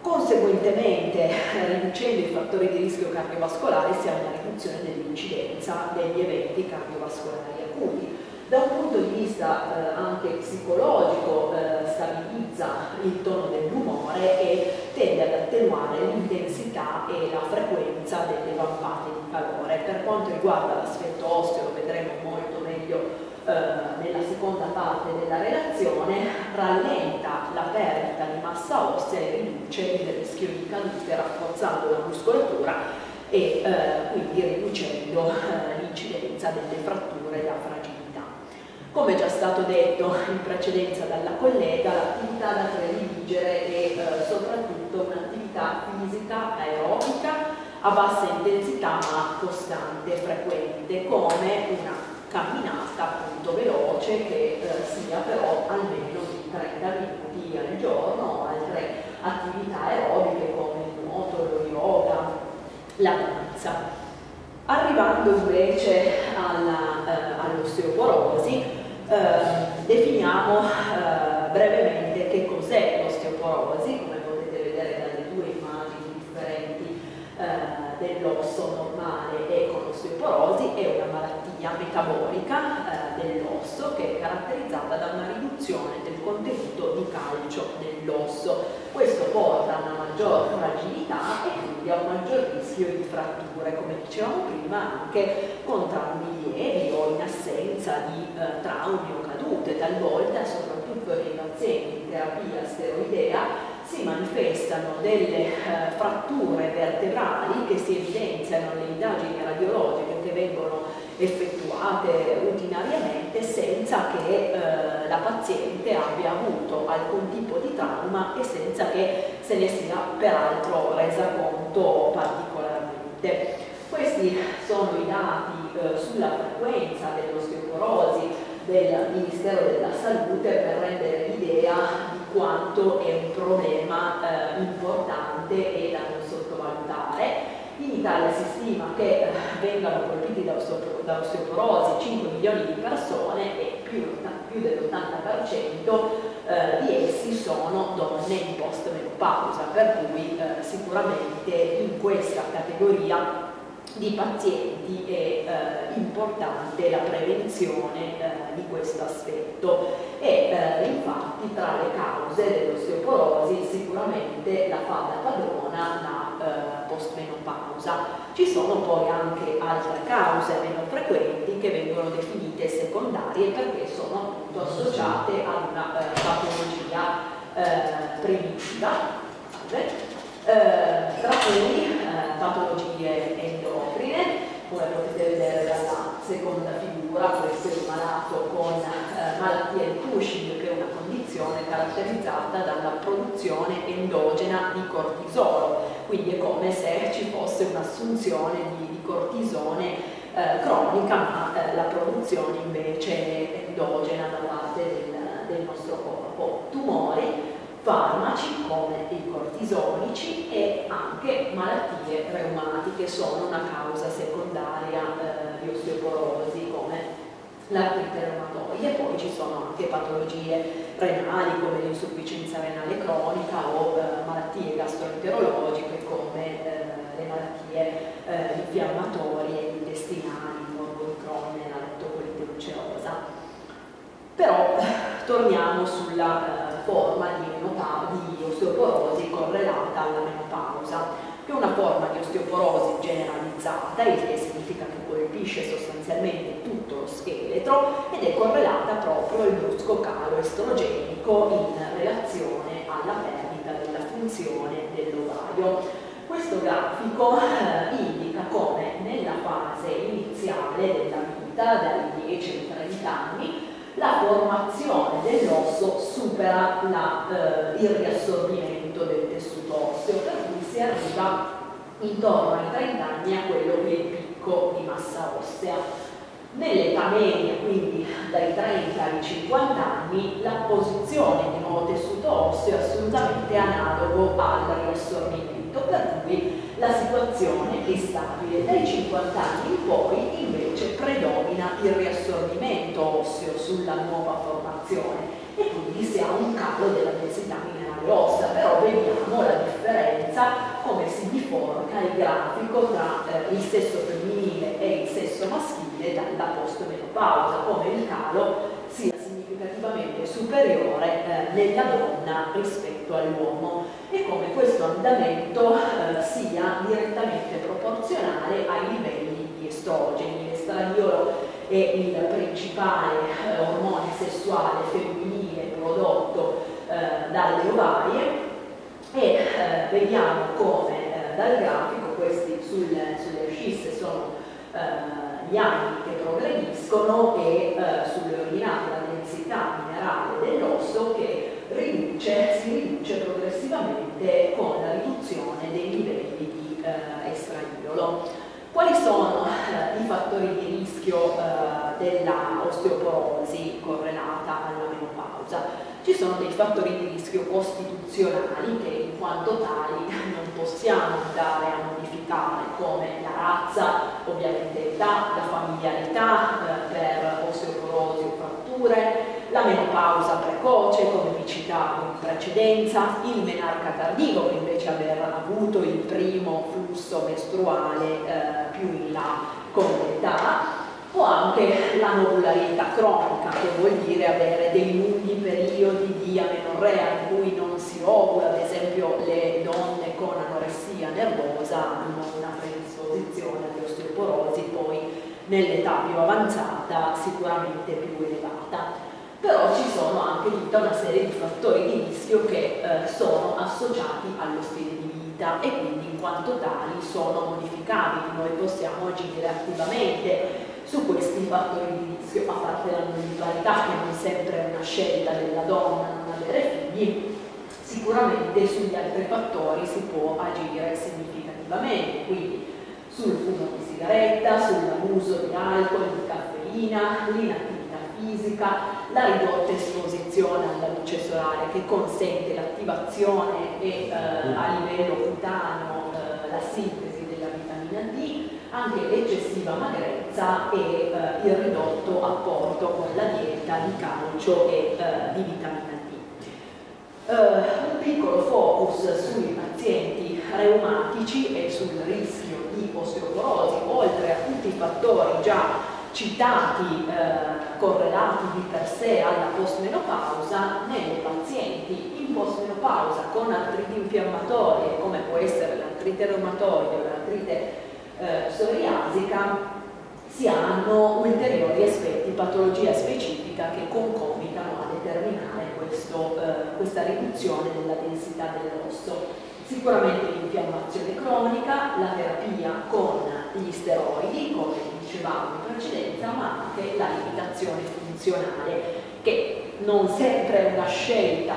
conseguentemente riducendo i fattori di rischio cardiovascolare si ha una riduzione dell'incidenza presenza degli eventi cardiovascolari acuti. Da un punto di vista eh, anche psicologico eh, stabilizza il tono dell'umore e tende ad attenuare l'intensità e la frequenza delle vampate di calore. Per quanto riguarda l'aspetto osteo, vedremo molto meglio eh, nella seconda parte della relazione, rallenta la perdita di massa ossea e riduce il rischio di cadute rafforzando la muscolatura e eh, quindi riducendo eh, l'incidenza delle fratture e la fragilità. Come già stato detto in precedenza dalla collega, l'attività da prediligere è eh, soprattutto un'attività fisica aerobica a bassa intensità ma costante e frequente, come una camminata appunto veloce che eh, sia però almeno di trenta minuti al giorno o altre attività aerobiche come il nuoto, lo yoga, la danza. Arrivando invece alla, eh, all'osteoporosi, Uh, definiamo uh, brevemente che cos'è l'osteoporosi. Come potete vedere dalle due immagini differenti uh, dell'osso normale e con l'osteoporosi, è una malattia metabolica uh, dell'osso che è caratterizzata da una riduzione del contenuto di calcio nell'osso. Questo porta a una maggior fragilità e quindi a un maggior rischio di fratture, come dicevamo prima, anche con traumi lievi o in assenza di eh, traumi o cadute. Talvolta, soprattutto nei pazienti in terapia steroidea, si manifestano delle eh, fratture vertebrali che si evidenziano nelle indagini radiologiche che vengono effettuate rutinariamente senza che eh, la paziente abbia avuto alcun tipo di trauma e senza che se ne sia peraltro resa conto particolarmente. Questi sono i dati eh, sulla frequenza dell'osteoporosi del Ministero della Salute per rendere l'idea di quanto è un problema eh, importante e da non sottovalutare. In Italia si stima che vengano colpiti da osteoporosi cinque milioni di persone e più, più dell'ottanta per cento eh, di essi sono donne in post-menopausa, per cui eh, sicuramente in questa categoria di pazienti è eh, importante la prevenzione eh, di questo aspetto e eh, infatti tra le cause dell'osteoporosi sicuramente la fa da padrona la eh, postmenopausa. Ci sono poi anche altre cause meno frequenti che vengono definite secondarie perché sono appunto associate a una eh, patologia eh, primitiva, eh, tra cui eh, patologie endocrine. Come potete vedere dalla seconda figura, questo è un malato con eh, malattia di Cushing, che è una condizione caratterizzata dalla produzione endogena di cortisolo, quindi è come se ci fosse un'assunzione di, di cortisone eh, cronica, ma eh, la produzione invece endogena da parte del, del nostro corpo. Tumori, farmaci come i cortisonici e anche malattie reumatiche sono una causa secondaria eh, di osteoporosi come l'artrite reumatoide. Poi ci sono anche patologie renali come l'insufficienza renale cronica o eh, malattie gastroenterologiche come eh, le malattie eh, infiammatorie intestinali, il morbo di Crohn e la lattocolite ulcerosa. Però torniamo sulla eh, forma di di osteoporosi correlata alla menopausa, che è una forma di osteoporosi generalizzata, il che significa che colpisce sostanzialmente tutto lo scheletro ed è correlata proprio al brusco calo estrogenico in relazione alla perdita della funzione dell'ovario. Questo grafico eh, indica come nella fase iniziale della vita, dai dieci ai trenta anni, la formazione dell'osso supera la, eh, il riassorbimento del tessuto osseo, per cui si arriva intorno ai trenta anni a quello che è il picco di massa ossea. Nell'età media, quindi dai trenta ai cinquanta anni, la posizione di nuovo tessuto osseo è assolutamente analogo al riassorbimento, per cui la situazione è stabile. Dai cinquanta anni in poi invece predomina il riassorbimento osseo sulla nuova formazione e quindi si ha un calo della densità minerale ossea, però vediamo la differenza, come si biforca il grafico tra eh, il sesso femminile e il sesso maschile della postmenopausa, come il calo sia significativamente superiore eh, nella donna rispetto all'uomo e come questo andamento eh, sia direttamente proporzionale ai livelli di estrogeni. L'estradiolo è il principale eh, ormone sessuale femminile prodotto eh, dalle ovarie e eh, vediamo come eh, dal grafico questi sul, sulle ascisse sono eh, gli anni che progrediscono e eh, sull'ordinata la densità minerale dell'osso che riduce, si riduce progressivamente con la riduzione dei livelli di eh, estradiolo. Quali sono eh, i fattori di rischio eh, della osteoporosi correlata alla menopausa? Ci sono dei fattori di rischio costituzionali che in quanto tali non possiamo andare a modificare, come la razza, ovviamente l'età, la familiarità eh, per osteoporosi o fratture, la menopausa precoce, come vi citavo in precedenza, il menarca tardivo che invece aver avuto il primo flusso mestruale eh, più in là con l'età, o anche la anovularietà cronica, che vuol dire avere dei lunghi periodi di amenorrea in cui non si ovula, ad esempio le donne con anoressia nervosa hanno una predisposizione agli osteoporosi poi nell'età più avanzata sicuramente più elevata. Però ci sono anche tutta una serie di fattori di rischio che eh, sono associati allo stile di vita e quindi in quanto tali sono modificabili. Noi possiamo agire attivamente su questi fattori di rischio, a parte la individualità che non sempre è una scelta della donna non avere figli, sicuramente sugli altri fattori si può agire significativamente, quindi sul fumo di sigaretta, sull'abuso di alcol, di caffeina, l'inattività fisica, la ridotta esposizione alla luce solare che consente l'attivazione e eh, a livello cutaneo eh, la sintesi della vitamina D, anche l'eccessiva magrezza e eh, il ridotto apporto con la dieta di calcio e eh, di vitamina D. Eh, un piccolo focus sui pazienti reumatici e sul rischio di osteoporosi, oltre a tutti i fattori già citati eh, correlati di per sé alla postmenopausa, nei pazienti in postmenopausa con artriti infiammatorie come può essere l'artrite reumatoide o l'artrite eh, psoriasica si hanno ulteriori aspetti, patologia specifica che concomitano a determinare questo, eh, questa riduzione della densità dell'osso. Sicuramente l'infiammazione cronica, la terapia con gli steroidi, come dicevamo in precedenza, ma anche la limitazione funzionale, che non sempre è una scelta,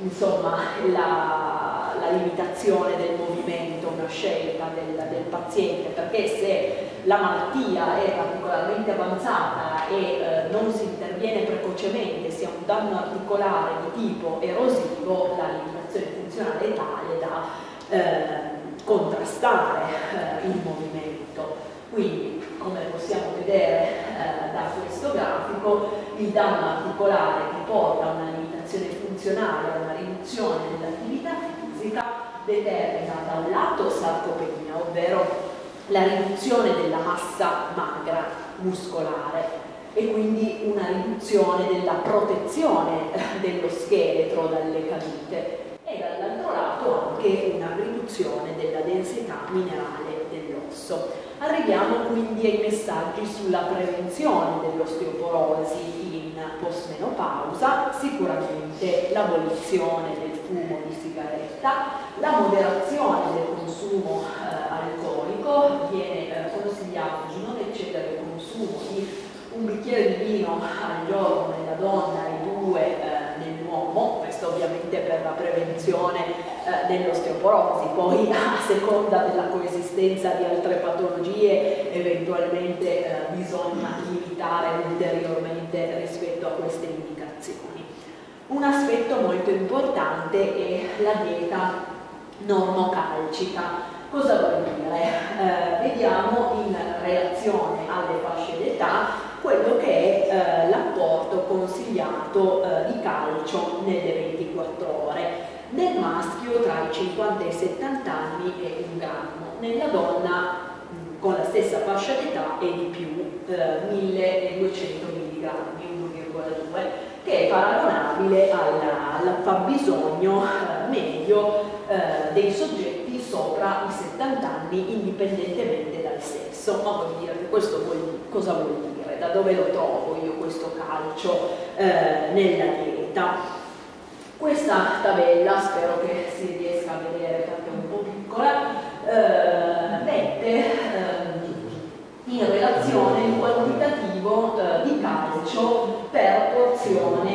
insomma la, la limitazione del movimento, una scelta del, del paziente, perché se la malattia è particolarmente avanzata e eh, non si interviene precocemente, sia un danno articolare di tipo erosivo, la limitazione funzionale è tale da eh, contrastare eh, il movimento. Quindi, come possiamo vedere eh, da questo grafico, il danno articolare che porta a una limitazione funzionale, a una riduzione dell'attività fisica, determina da un lato sarcopenia, ovvero la riduzione della massa magra muscolare e quindi una riduzione della protezione dello scheletro dalle cadute, e dall'altro lato anche una riduzione della densità minerale dell'osso. Arriviamo quindi ai messaggi sulla prevenzione dell'osteoporosi in postmenopausa: sicuramente l'abolizione del fumo di sigaretta, la moderazione del consumo eh, alcolico, viene eh, consigliato di non eccedere il consumo di un bicchiere di vino al giorno nella donna e due eh, nell'uomo, questo ovviamente per la prevenzione eh, dell'osteoporosi, poi a seconda della coesistenza di altre patologie eventualmente eh, bisogna limitare ulteriormente rispetto a queste indicazioni. Un aspetto molto importante è la dieta normocalcica. Cosa vuol dire? Eh, vediamo in relazione alle fasce d'età quello che è eh, l'apporto consigliato eh, di calcio nelle ventiquattro ore. Nel maschio tra i cinquanta e i settanta anni è un grammo, nella donna con la stessa fascia d'età e di più eh, milleduecento milligrammi, uno virgola due, che è paragonabile alla, alla fabbisogno eh, medio eh, dei soggetti sopra i settanta anni indipendentemente dal sesso. Ma vuol dire che questo vuol, cosa vuol dire? Da dove lo trovo io questo calcio eh, nella dieta? Questa tabella, spero che si riesca a vedere perché è un po' piccola, eh, mette eh, in relazione il quantitativo eh, di calcio per porzione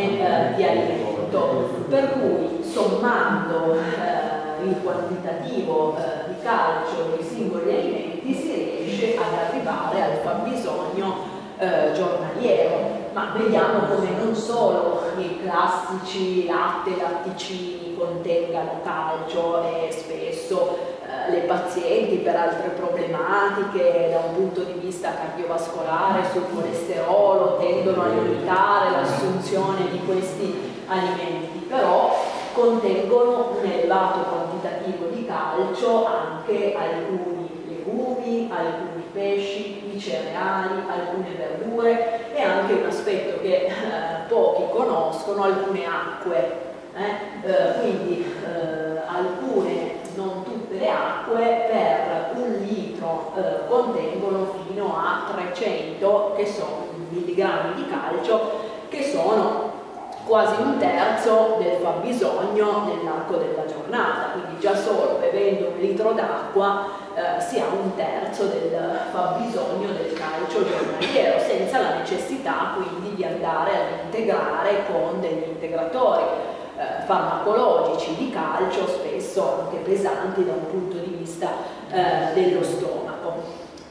eh, di alimento, per cui sommando eh, il quantitativo eh, di calcio dei singoli alimenti si riesce ad arrivare al fabbisogno eh, giornaliero. Ma vediamo come non solo i classici latte, latticini contengano calcio e spesso eh, le pazienti per altre problematiche da un punto di vista cardiovascolare sul colesterolo tendono a limitare l'assunzione di questi alimenti, però contengono un elevato quantitativo di calcio anche alcuni legumi, alcuni pesci, i cereali, alcune verdure e anche un aspetto che eh, pochi conoscono, alcune acque, eh? Eh, quindi eh, alcune, non tutte le acque per un litro eh, contengono fino a trecento che sono milligrammi di calcio, che sono quasi un terzo del fabbisogno nell'arco della giornata, quindi già solo bevendo un litro d'acqua eh, si ha un terzo del fabbisogno del calcio giornaliero, senza la necessità quindi di andare ad integrare con degli integratori eh, farmacologici di calcio, spesso anche pesanti da un punto di vista eh, dello stomaco.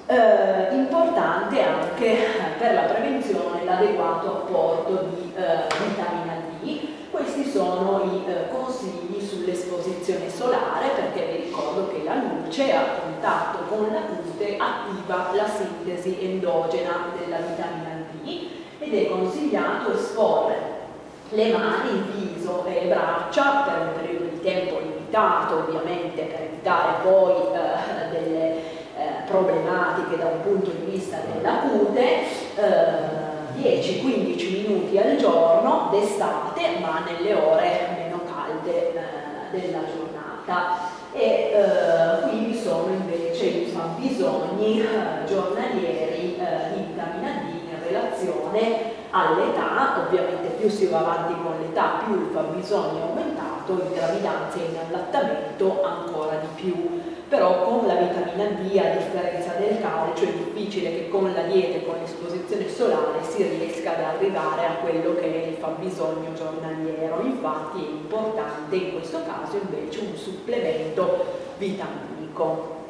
Eh, importante anche per la prevenzione l'adeguato apporto di eh, vitamina D. Questi sono i eh, consigli sull'esposizione solare, perché vi ricordo che la luce a contatto con la cute attiva la sintesi endogena della vitamina D ed è consigliato esporre le mani, il viso e le braccia per un periodo di tempo limitato, ovviamente per evitare poi eh, delle problematiche da un punto di vista della cute, eh, dieci quindici minuti al giorno d'estate, ma nelle ore meno calde eh, della giornata. E eh, qui vi sono invece i fabbisogni eh, giornalieri eh, di vitamina D in relazione all'età. Ovviamente più si va avanti con l'età più il fabbisogno è aumentato, in gravidanza e in allattamento ancora di più. Però con la vitamina D, a differenza del calcio, è difficile che con la dieta e con l'esposizione solare si riesca ad arrivare a quello che è il fabbisogno giornaliero. Infatti è importante in questo caso invece un supplemento vitaminico.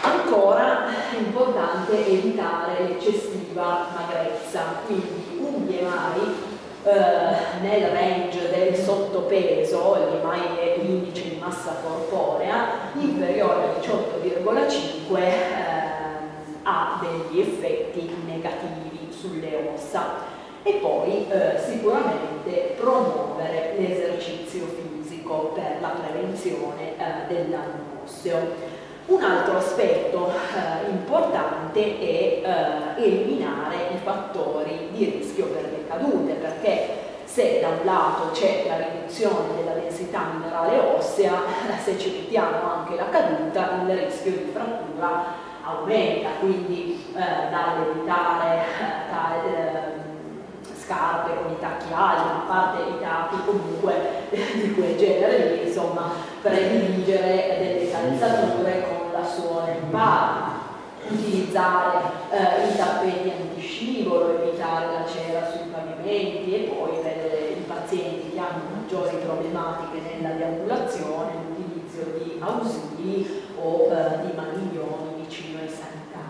Ancora è importante evitare l'eccessiva magrezza, quindi un B M I Uh, nel range del sottopeso, il B M I è l'indice di massa corporea, inferiore a diciotto virgola cinque uh, ha degli effetti negativi sulle ossa. E poi uh, sicuramente promuovere l'esercizio fisico per la prevenzione uh, dell'danno osseo. Un altro aspetto eh, importante è eh, eliminare i fattori di rischio per le cadute, perché se da un lato c'è la riduzione della densità minerale ossea, se ci mettiamo anche la caduta, il rischio di frattura aumenta, quindi eh, da evitare eh, scarpe con i tacchi alti, a parte i tacchi comunque di quel genere lì, insomma, prediligere delle calzature suola in barra, utilizzare eh, i tappeti antiscivolo, evitare la cera sui pavimenti e poi per i pazienti che hanno maggiori problematiche nella deambulazione l'utilizzo di ausili o eh, di maniglioni vicino ai sanitari.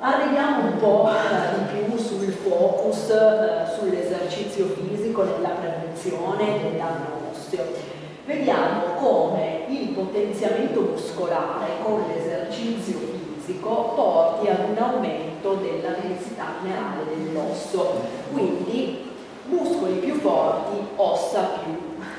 Arriviamo un po' di più sul focus eh, sull'esercizio fisico nella prevenzione del danno osseo. Vediamo come il potenziamento muscolare con l'esercizio fisico porti ad un aumento della densità minerale dell'osso, quindi muscoli più forti, ossa più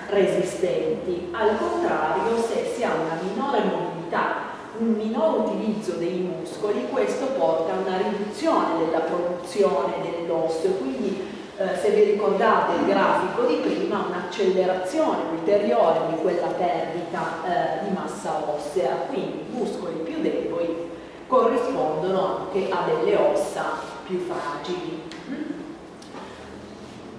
resistenti. Al contrario, se si ha una minore mobilità, un minor utilizzo dei muscoli, questo porta a una riduzione della produzione dell'osseo, quindi eh, se vi ricordate il grafico di prima, un'accelerazione ulteriore di quella perdita eh, di massa ossea, quindi i muscoli più deboli corrispondono anche a delle ossa più fragili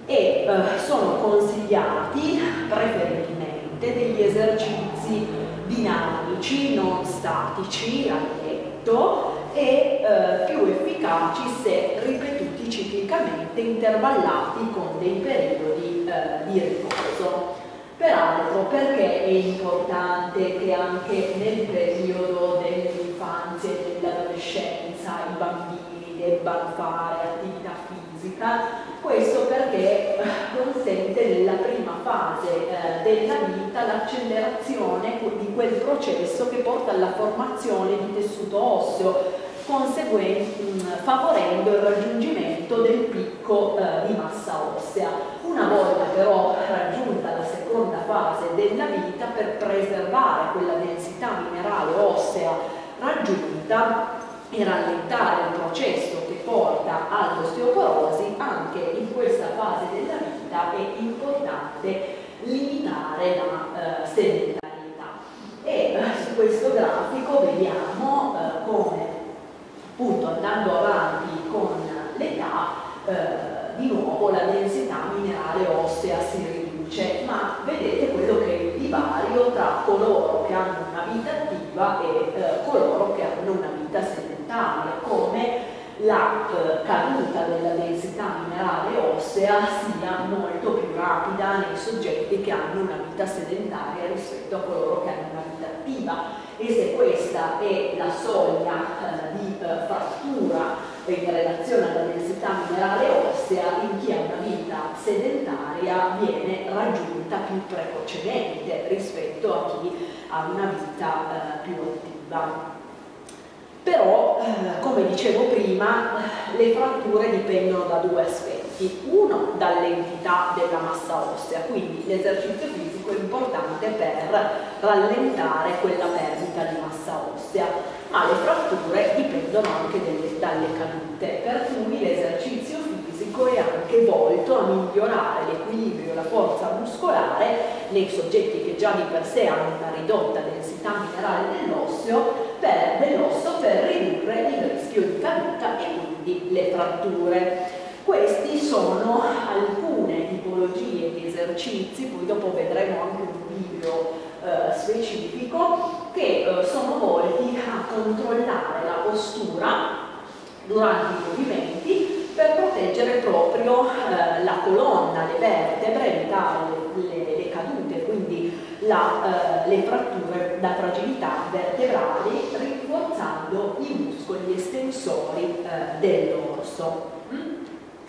e eh, sono consigliati preferibilmente degli esercizi dinamici, non statici a letto e eh, più efficaci se ripetuti ciclicamente, intervallati con dei periodi eh, di riposo. Peraltro, perché è importante che anche nel periodo dell'infanzia e dell'adolescenza i bambini debbano fare attività fisica? Questo perché consente nella prima fase eh, della vita l'accelerazione di quel processo che porta alla formazione di tessuto osseo, favorendo il raggiungimento del picco eh, di massa ossea. Una volta però raggiunta la seconda fase della vita, per preservare quella densità minerale ossea raggiunta e rallentare il processo che porta all'osteoporosi, anche in questa fase della vita è importante limitare la eh, sedentarietà. E eh, su questo grafico vediamo eh, come, appunto, andando avanti con l'età, eh, di nuovo la densità minerale ossea si riduce, ma vedete quello che è il divario tra coloro che hanno una vita attiva e eh, coloro che hanno una vita sedentaria, come la eh, caduta della densità minerale ossea sia molto più rapida nei soggetti che hanno una vita sedentaria rispetto a coloro che hanno una vita attiva, e se questa è la soglia eh, di eh, frattura in relazione alla densità minerale ossea, in chi ha una vita sedentaria viene raggiunta più precocemente rispetto a chi ha una vita eh, più attiva. Però, come dicevo prima, le fratture dipendono da due aspetti: uno, dall'entità della massa ossea, quindi l'esercizio fisico è importante per rallentare quella perdita di massa ossea, ma le fratture dipendono anche delle, dalle cadute, per cui l'esercizio fisico è anche volto a migliorare l'equilibrio e la forza muscolare nei soggetti che già di per sé hanno una ridotta densità minerale dell'osseo, per, dell'osso per ridurre il rischio di caduta e quindi le fratture. Queste sono alcune tipologie di esercizi, poi dopo vedremo anche un video eh, specifico, che eh, sono volti a controllare la postura durante i movimenti per proteggere proprio eh, la colonna, le vertebre, evitare le, le, le cadute, quindi la, eh, le fratture da fragilità vertebrali, rinforzando i muscoli estensori eh, dell'orso.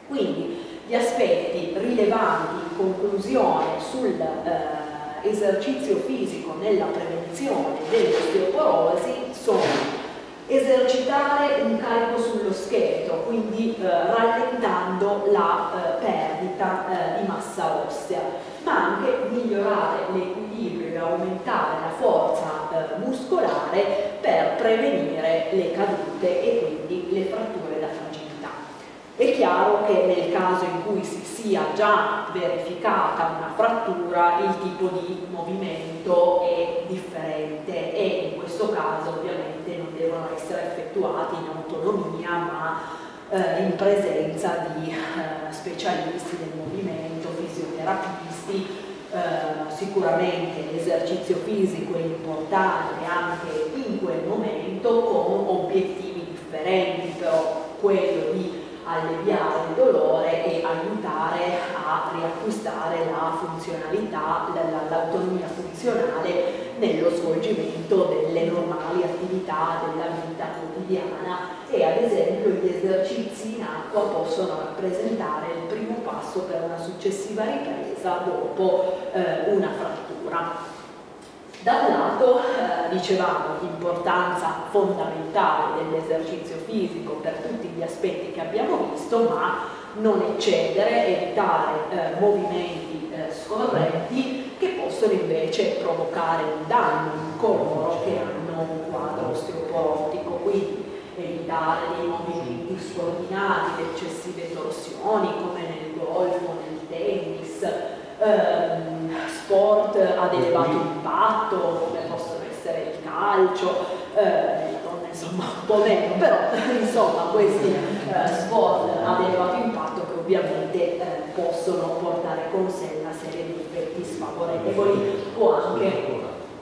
Quindi gli aspetti rilevanti in conclusione sull'esercizio eh, fisico nella prevenzione dell'osteoporosi sono: esercitare un carico sullo scheletro, quindi eh, rallentando la eh, perdita eh, di massa ossea, ma anche migliorare l'equilibrio e aumentare la forza eh, muscolare per prevenire le cadute e quindi le fratture da fragilità. È chiaro che nel caso in cui si sia già verificata una frattura, il tipo di movimento è differente e in questo caso ovviamente devono essere effettuati in autonomia, ma eh, in presenza di eh, specialisti del movimento, fisioterapisti. Eh, sicuramente l'esercizio fisico è importante anche in quel momento, con obiettivi differenti, però quello di alleviare il dolore e aiutare a riacquistare la funzionalità, l'autonomia funzionale nello svolgimento delle normali attività della vita quotidiana, e ad esempio gli esercizi in acqua possono rappresentare il primo passo per una successiva ripresa dopo eh, una frattura. Da un lato, eh, dicevamo, l'importanza fondamentale dell'esercizio fisico per tutti gli aspetti che abbiamo visto, ma non eccedere, evitare eh, movimenti eh, scorretti che possono invece provocare un danno, un corpo che hanno un quadro osteoporotico, quindi evitare dei movimenti scoordinati, eccessive torsioni come nel golf o nel tennis, ehm, sport ad elevato impatto come possono essere il calcio, eh, insomma un po' meno, però insomma questi eh, sport ad elevato impatto che ovviamente eh, possono portare con sé una serie di effetti sfavorevoli o anche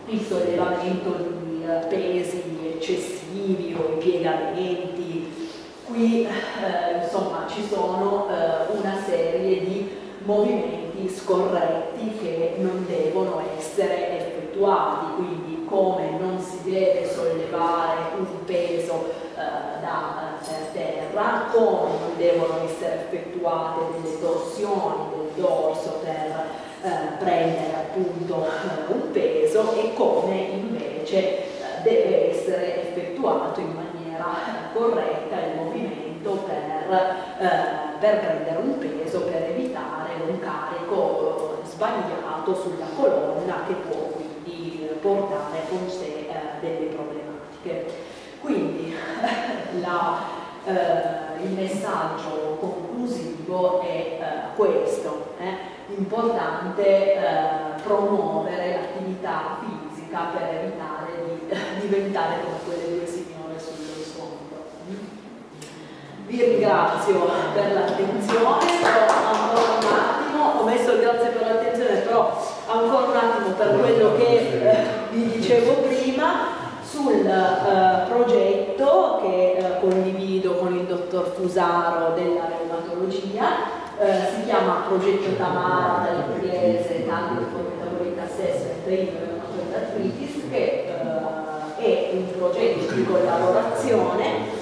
il sollevamento di eh, pesi eccessivi o impiegamenti. Qui eh, insomma ci sono eh, una serie di movimenti scorretti che non devono essere effettuati, quindi come non si deve sollevare un peso eh, da eh, terra, come non devono essere effettuate delle torsioni del dorso per eh, prendere appunto eh, un peso e come invece deve essere effettuato in maniera corretta il movimento per, eh, per prendere un peso, per evitare un carico sbagliato sulla colonna che può quindi portare con sé eh, delle problematiche. Quindi la, eh, il messaggio conclusivo è eh, questo, eh? Importante eh, promuovere l'attività fisica per evitare diventare come quelle due signore sullo sfondo. Vi ringrazio per l'attenzione, ancora un attimo, ho messo il grazie per l'attenzione, però ancora un attimo per quello che eh, vi dicevo prima sul eh, progetto che eh, condivido con il dottor Fusaro della reumatologia, eh, si chiama Progetto Tamara dall'inglese, Tarner Reumatologica Assessment Training Rheumatoid Arthritis, che eh, è un progetto di collaborazione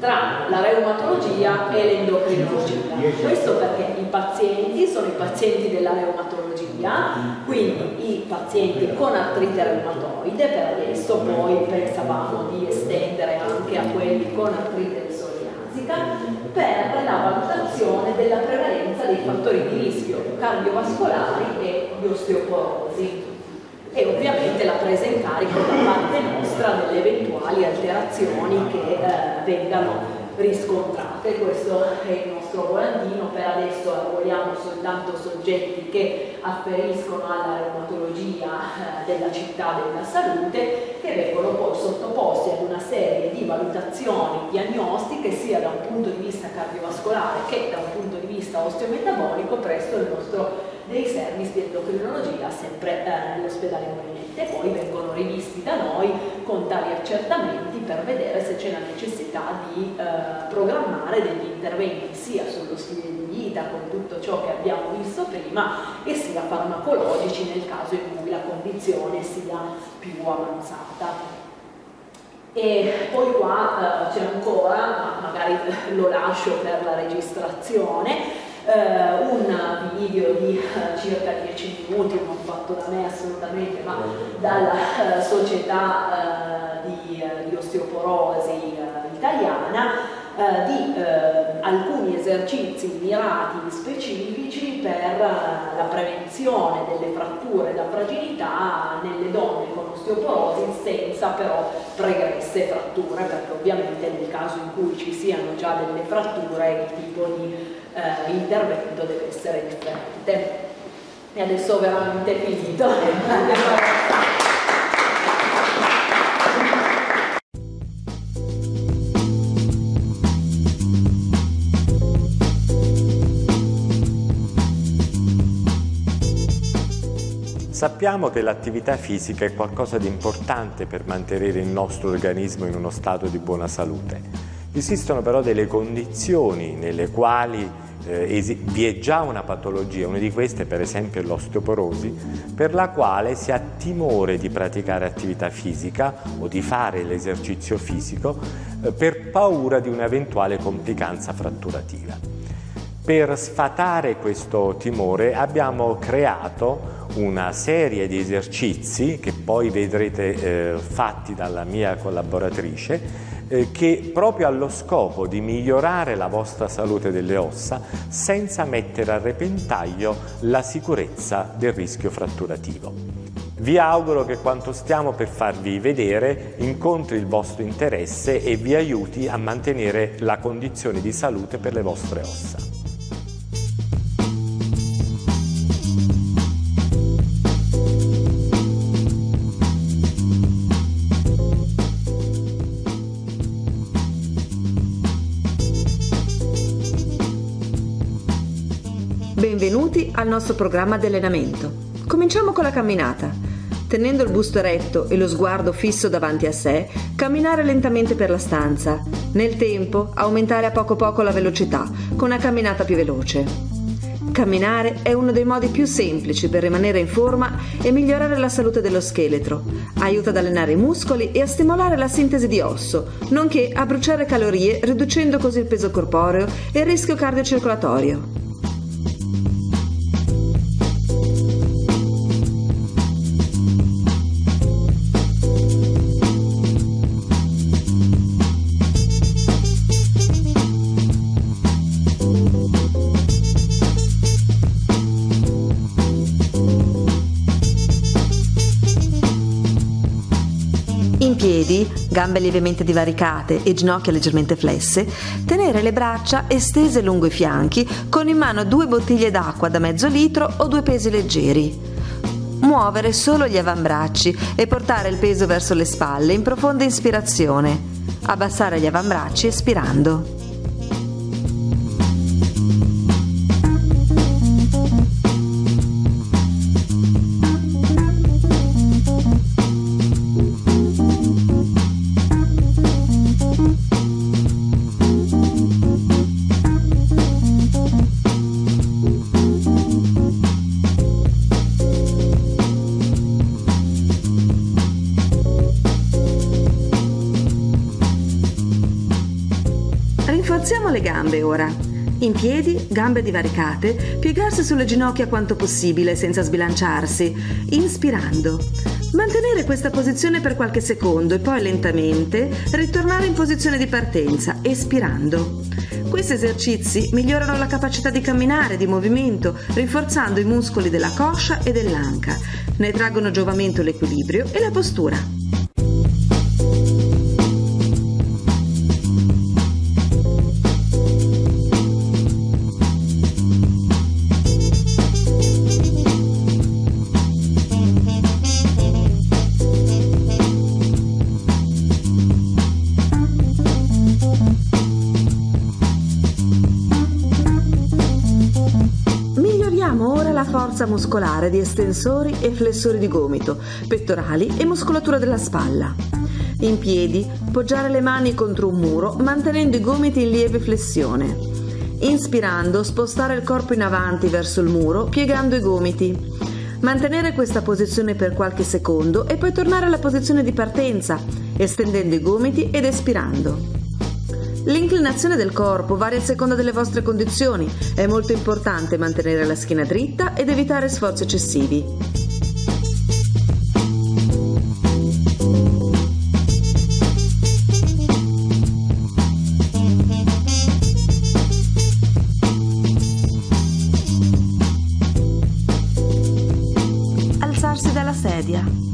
tra la reumatologia e l'endocrinologia. Questo perché i pazienti sono i pazienti della reumatologia, quindi i pazienti con artrite reumatoide, per adesso poi pensavamo di estendere anche a quelli con artrite psoriasica, per la valutazione della prevalenza dei fattori di rischio cardiovascolari e di osteoporosi, e ovviamente la presa in carico da parte nostra delle eventuali alterazioni che eh, vengano riscontrate. Questo è il nostro volantino, per adesso lavoriamo soltanto soggetti che afferiscono alla reumatologia eh, della città della salute, che vengono poi sottoposti ad una serie di valutazioni diagnostiche sia da un punto di vista cardiovascolare che da un punto di vista osteometabolico presso il nostro dei service di endocrinologia sempre eh, nell'ospedale Morinette, e poi vengono rivisti da noi con tali accertamenti per vedere se c'è la necessità di eh, programmare degli interventi sia sullo stile di vita con tutto ciò che abbiamo visto prima e sia farmacologici nel caso in cui la condizione sia più avanzata. E poi qua eh, c'è ancora, magari lo lascio per la registrazione, Uh, un video di uh, circa dieci minuti, non fatto da me assolutamente, ma dalla uh, società uh, di, uh, di osteoporosi uh, italiana, uh, di uh, alcuni esercizi mirati specifici per uh, la prevenzione delle fratture da fragilità nelle donne con osteoporosi senza però pregresse fratture, perché ovviamente nel caso in cui ci siano già delle fratture il tipo di Uh, intervento deve essere differente. E adesso ho veramente finito. Sappiamo che l'attività fisica è qualcosa di importante per mantenere il nostro organismo in uno stato di buona salute. Esistono però delle condizioni nelle quali Eh, vi è già una patologia, una di queste per esempio è l'osteoporosi, per la quale si ha timore di praticare attività fisica o di fare l'esercizio fisico eh, per paura di un'eventuale complicanza fratturativa. Per sfatare questo timore abbiamo creato una serie di esercizi che poi vedrete eh, fatti dalla mia collaboratrice, che proprio allo scopo di migliorare la vostra salute delle ossa senza mettere a repentaglio la sicurezza del rischio fratturativo. Vi auguro che quanto stiamo per farvi vedere incontri il vostro interesse e vi aiuti a mantenere la condizione di salute per le vostre ossa. Benvenuti al nostro programma di allenamento. Cominciamo con la camminata. Tenendo il busto retto e lo sguardo fisso davanti a sé, camminare lentamente per la stanza. Nel tempo, aumentare a poco poco la velocità, con una camminata più veloce. Camminare è uno dei modi più semplici per rimanere in forma e migliorare la salute dello scheletro. Aiuta ad allenare i muscoli e a stimolare la sintesi di osso, nonché a bruciare calorie, riducendo così il peso corporeo e il rischio cardiocircolatorio. Piedi, gambe lievemente divaricate e ginocchia leggermente flesse, tenere le braccia estese lungo i fianchi con in mano due bottiglie d'acqua da mezzo litro o due pesi leggeri. Muovere solo gli avambracci e portare il peso verso le spalle in profonda inspirazione. Abbassare gli avambracci espirando. Rinforziamo le gambe ora. In piedi, gambe divaricate, piegarsi sulle ginocchia quanto possibile senza sbilanciarsi, inspirando. Mantenere questa posizione per qualche secondo e poi lentamente ritornare in posizione di partenza, espirando. Questi esercizi migliorano la capacità di camminare, di movimento, rinforzando i muscoli della coscia e dell'anca. Ne traggono giovamento l'equilibrio e la postura. Forza muscolare di estensori e flessori di gomito, pettorali e muscolatura della spalla. In piedi, poggiare le mani contro un muro mantenendo i gomiti in lieve flessione. Inspirando, spostare il corpo in avanti verso il muro piegando i gomiti. Mantenere questa posizione per qualche secondo e poi tornare alla posizione di partenza, estendendo i gomiti ed espirando. L'inclinazione del corpo varia a seconda delle vostre condizioni, è molto importante mantenere la schiena dritta ed evitare sforzi eccessivi. Alzarsi dalla sedia.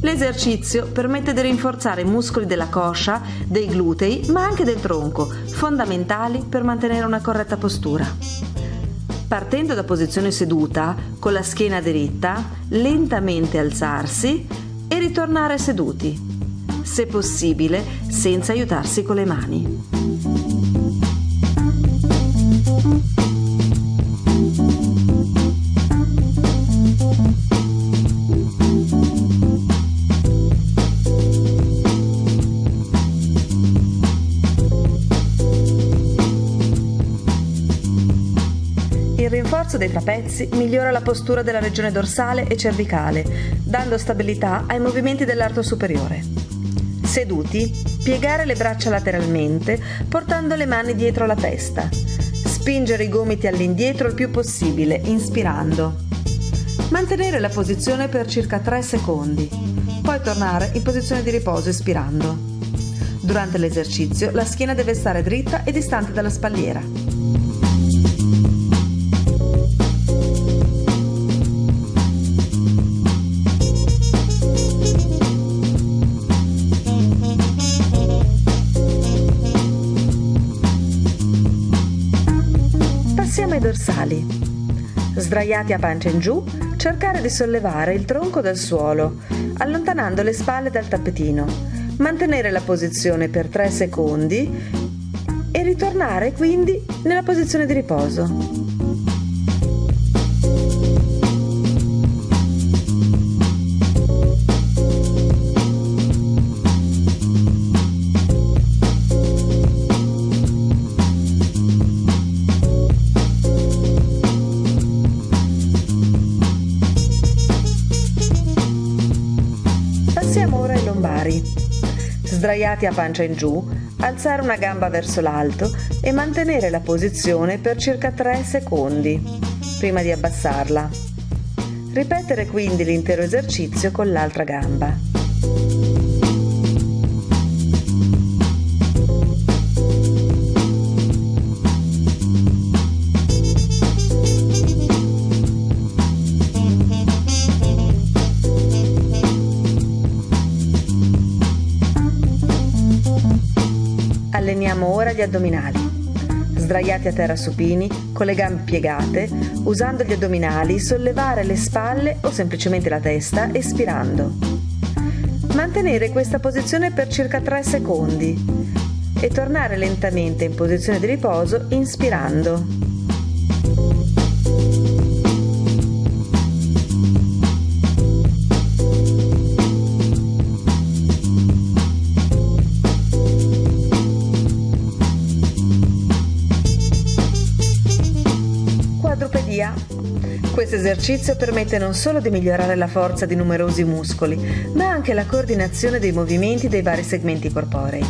L'esercizio permette di rinforzare i muscoli della coscia, dei glutei, ma anche del tronco, fondamentali per mantenere una corretta postura. Partendo da posizione seduta, con la schiena diritta, lentamente alzarsi e ritornare seduti, se possibile senza aiutarsi con le mani. Il rinforzo dei trapezi migliora la postura della regione dorsale e cervicale, dando stabilità ai movimenti dell'arto superiore. Seduti, piegare le braccia lateralmente, portando le mani dietro la testa. Spingere i gomiti all'indietro il più possibile, inspirando. Mantenere la posizione per circa tre secondi, poi tornare in posizione di riposo, espirando. Durante l'esercizio, la schiena deve stare dritta e distante dalla spalliera. i dorsali. Sdraiati a pancia in giù, cercare di sollevare il tronco dal suolo, allontanando le spalle dal tappetino. Mantenere la posizione per tre secondi e ritornare quindi nella posizione di riposo. Sdraiati a pancia in giù, alzare una gamba verso l'alto e mantenere la posizione per circa tre secondi prima di abbassarla. Ripetere quindi l'intero esercizio con l'altra gamba. Alleniamo ora gli addominali. Sdraiati a terra supini, con le gambe piegate, usando gli addominali, sollevare le spalle o semplicemente la testa, espirando. Mantenere questa posizione per circa tre secondi e tornare lentamente in posizione di riposo, inspirando. Questo esercizio permette non solo di migliorare la forza di numerosi muscoli, ma anche la coordinazione dei movimenti dei vari segmenti corporei.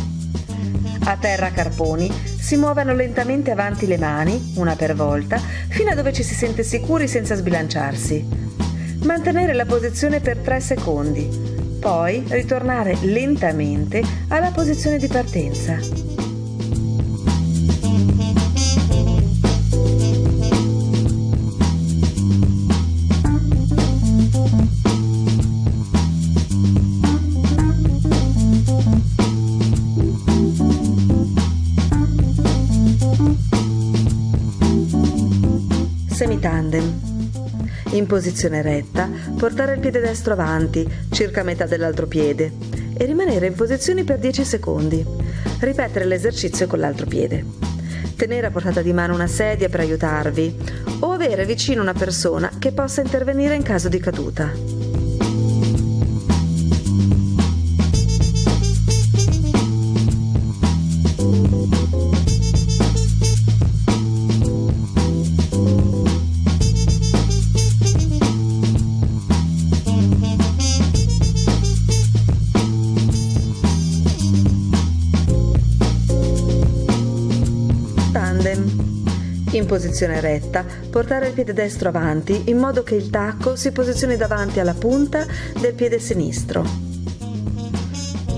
A terra carponi, si muovano lentamente avanti le mani, una per volta, fino a dove ci si sente sicuri senza sbilanciarsi. Mantenere la posizione per tre secondi, poi ritornare lentamente alla posizione di partenza. Semitandem. In posizione retta, portare il piede destro avanti, circa metà dell'altro piede, e rimanere in posizione per dieci secondi. Ripetere l'esercizio con l'altro piede. Tenere a portata di mano una sedia per aiutarvi, o avere vicino una persona che possa intervenire in caso di caduta. In posizione retta, portare il piede destro avanti in modo che il tacco si posizioni davanti alla punta del piede sinistro.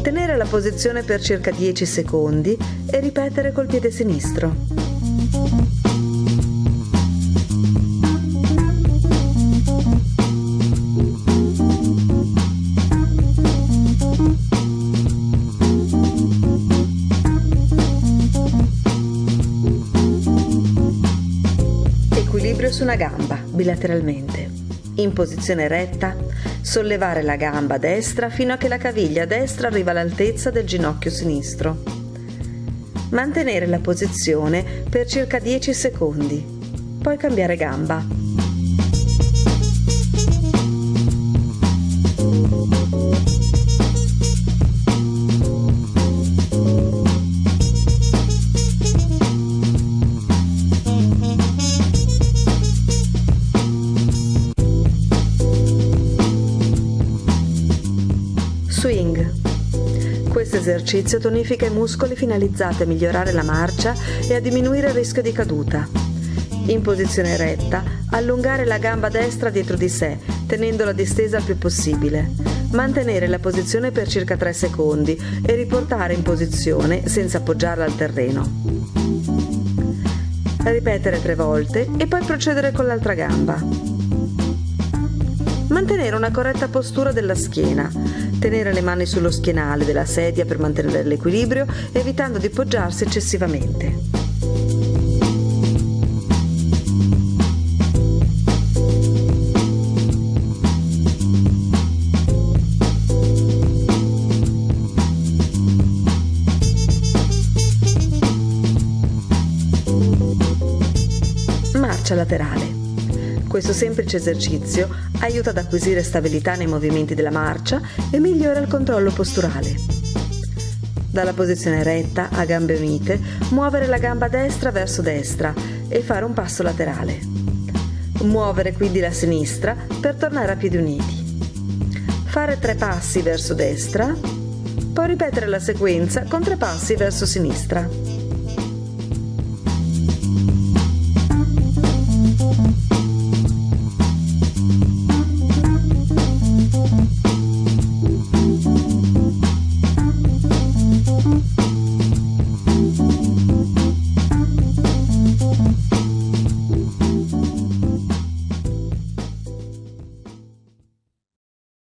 Tenere la posizione per circa dieci secondi e ripetere col piede sinistro. Su una gamba bilateralmente. In posizione retta, sollevare la gamba destra fino a che la caviglia destra arriva all'altezza del ginocchio sinistro. Mantenere la posizione per circa dieci secondi, poi cambiare gamba. Esercizio tonifica i muscoli finalizzati a migliorare la marcia e a diminuire il rischio di caduta. In posizione retta, allungare la gamba destra dietro di sé, tenendola distesa il più possibile. Mantenere la posizione per circa tre secondi e riportare in posizione senza appoggiarla al terreno. Ripetere tre volte e poi procedere con l'altra gamba. Mantenere una corretta postura della schiena, tenere le mani sullo schienale della sedia per mantenere l'equilibrio, evitando di poggiarsi eccessivamente. braccia laterale. Questo semplice esercizio aiuta ad acquisire stabilità nei movimenti della marcia e migliora il controllo posturale. Dalla posizione retta a gambe unite, muovere la gamba destra verso destra e fare un passo laterale. Muovere quindi la sinistra per tornare a piedi uniti. Fare tre passi verso destra, poi ripetere la sequenza con tre passi verso sinistra.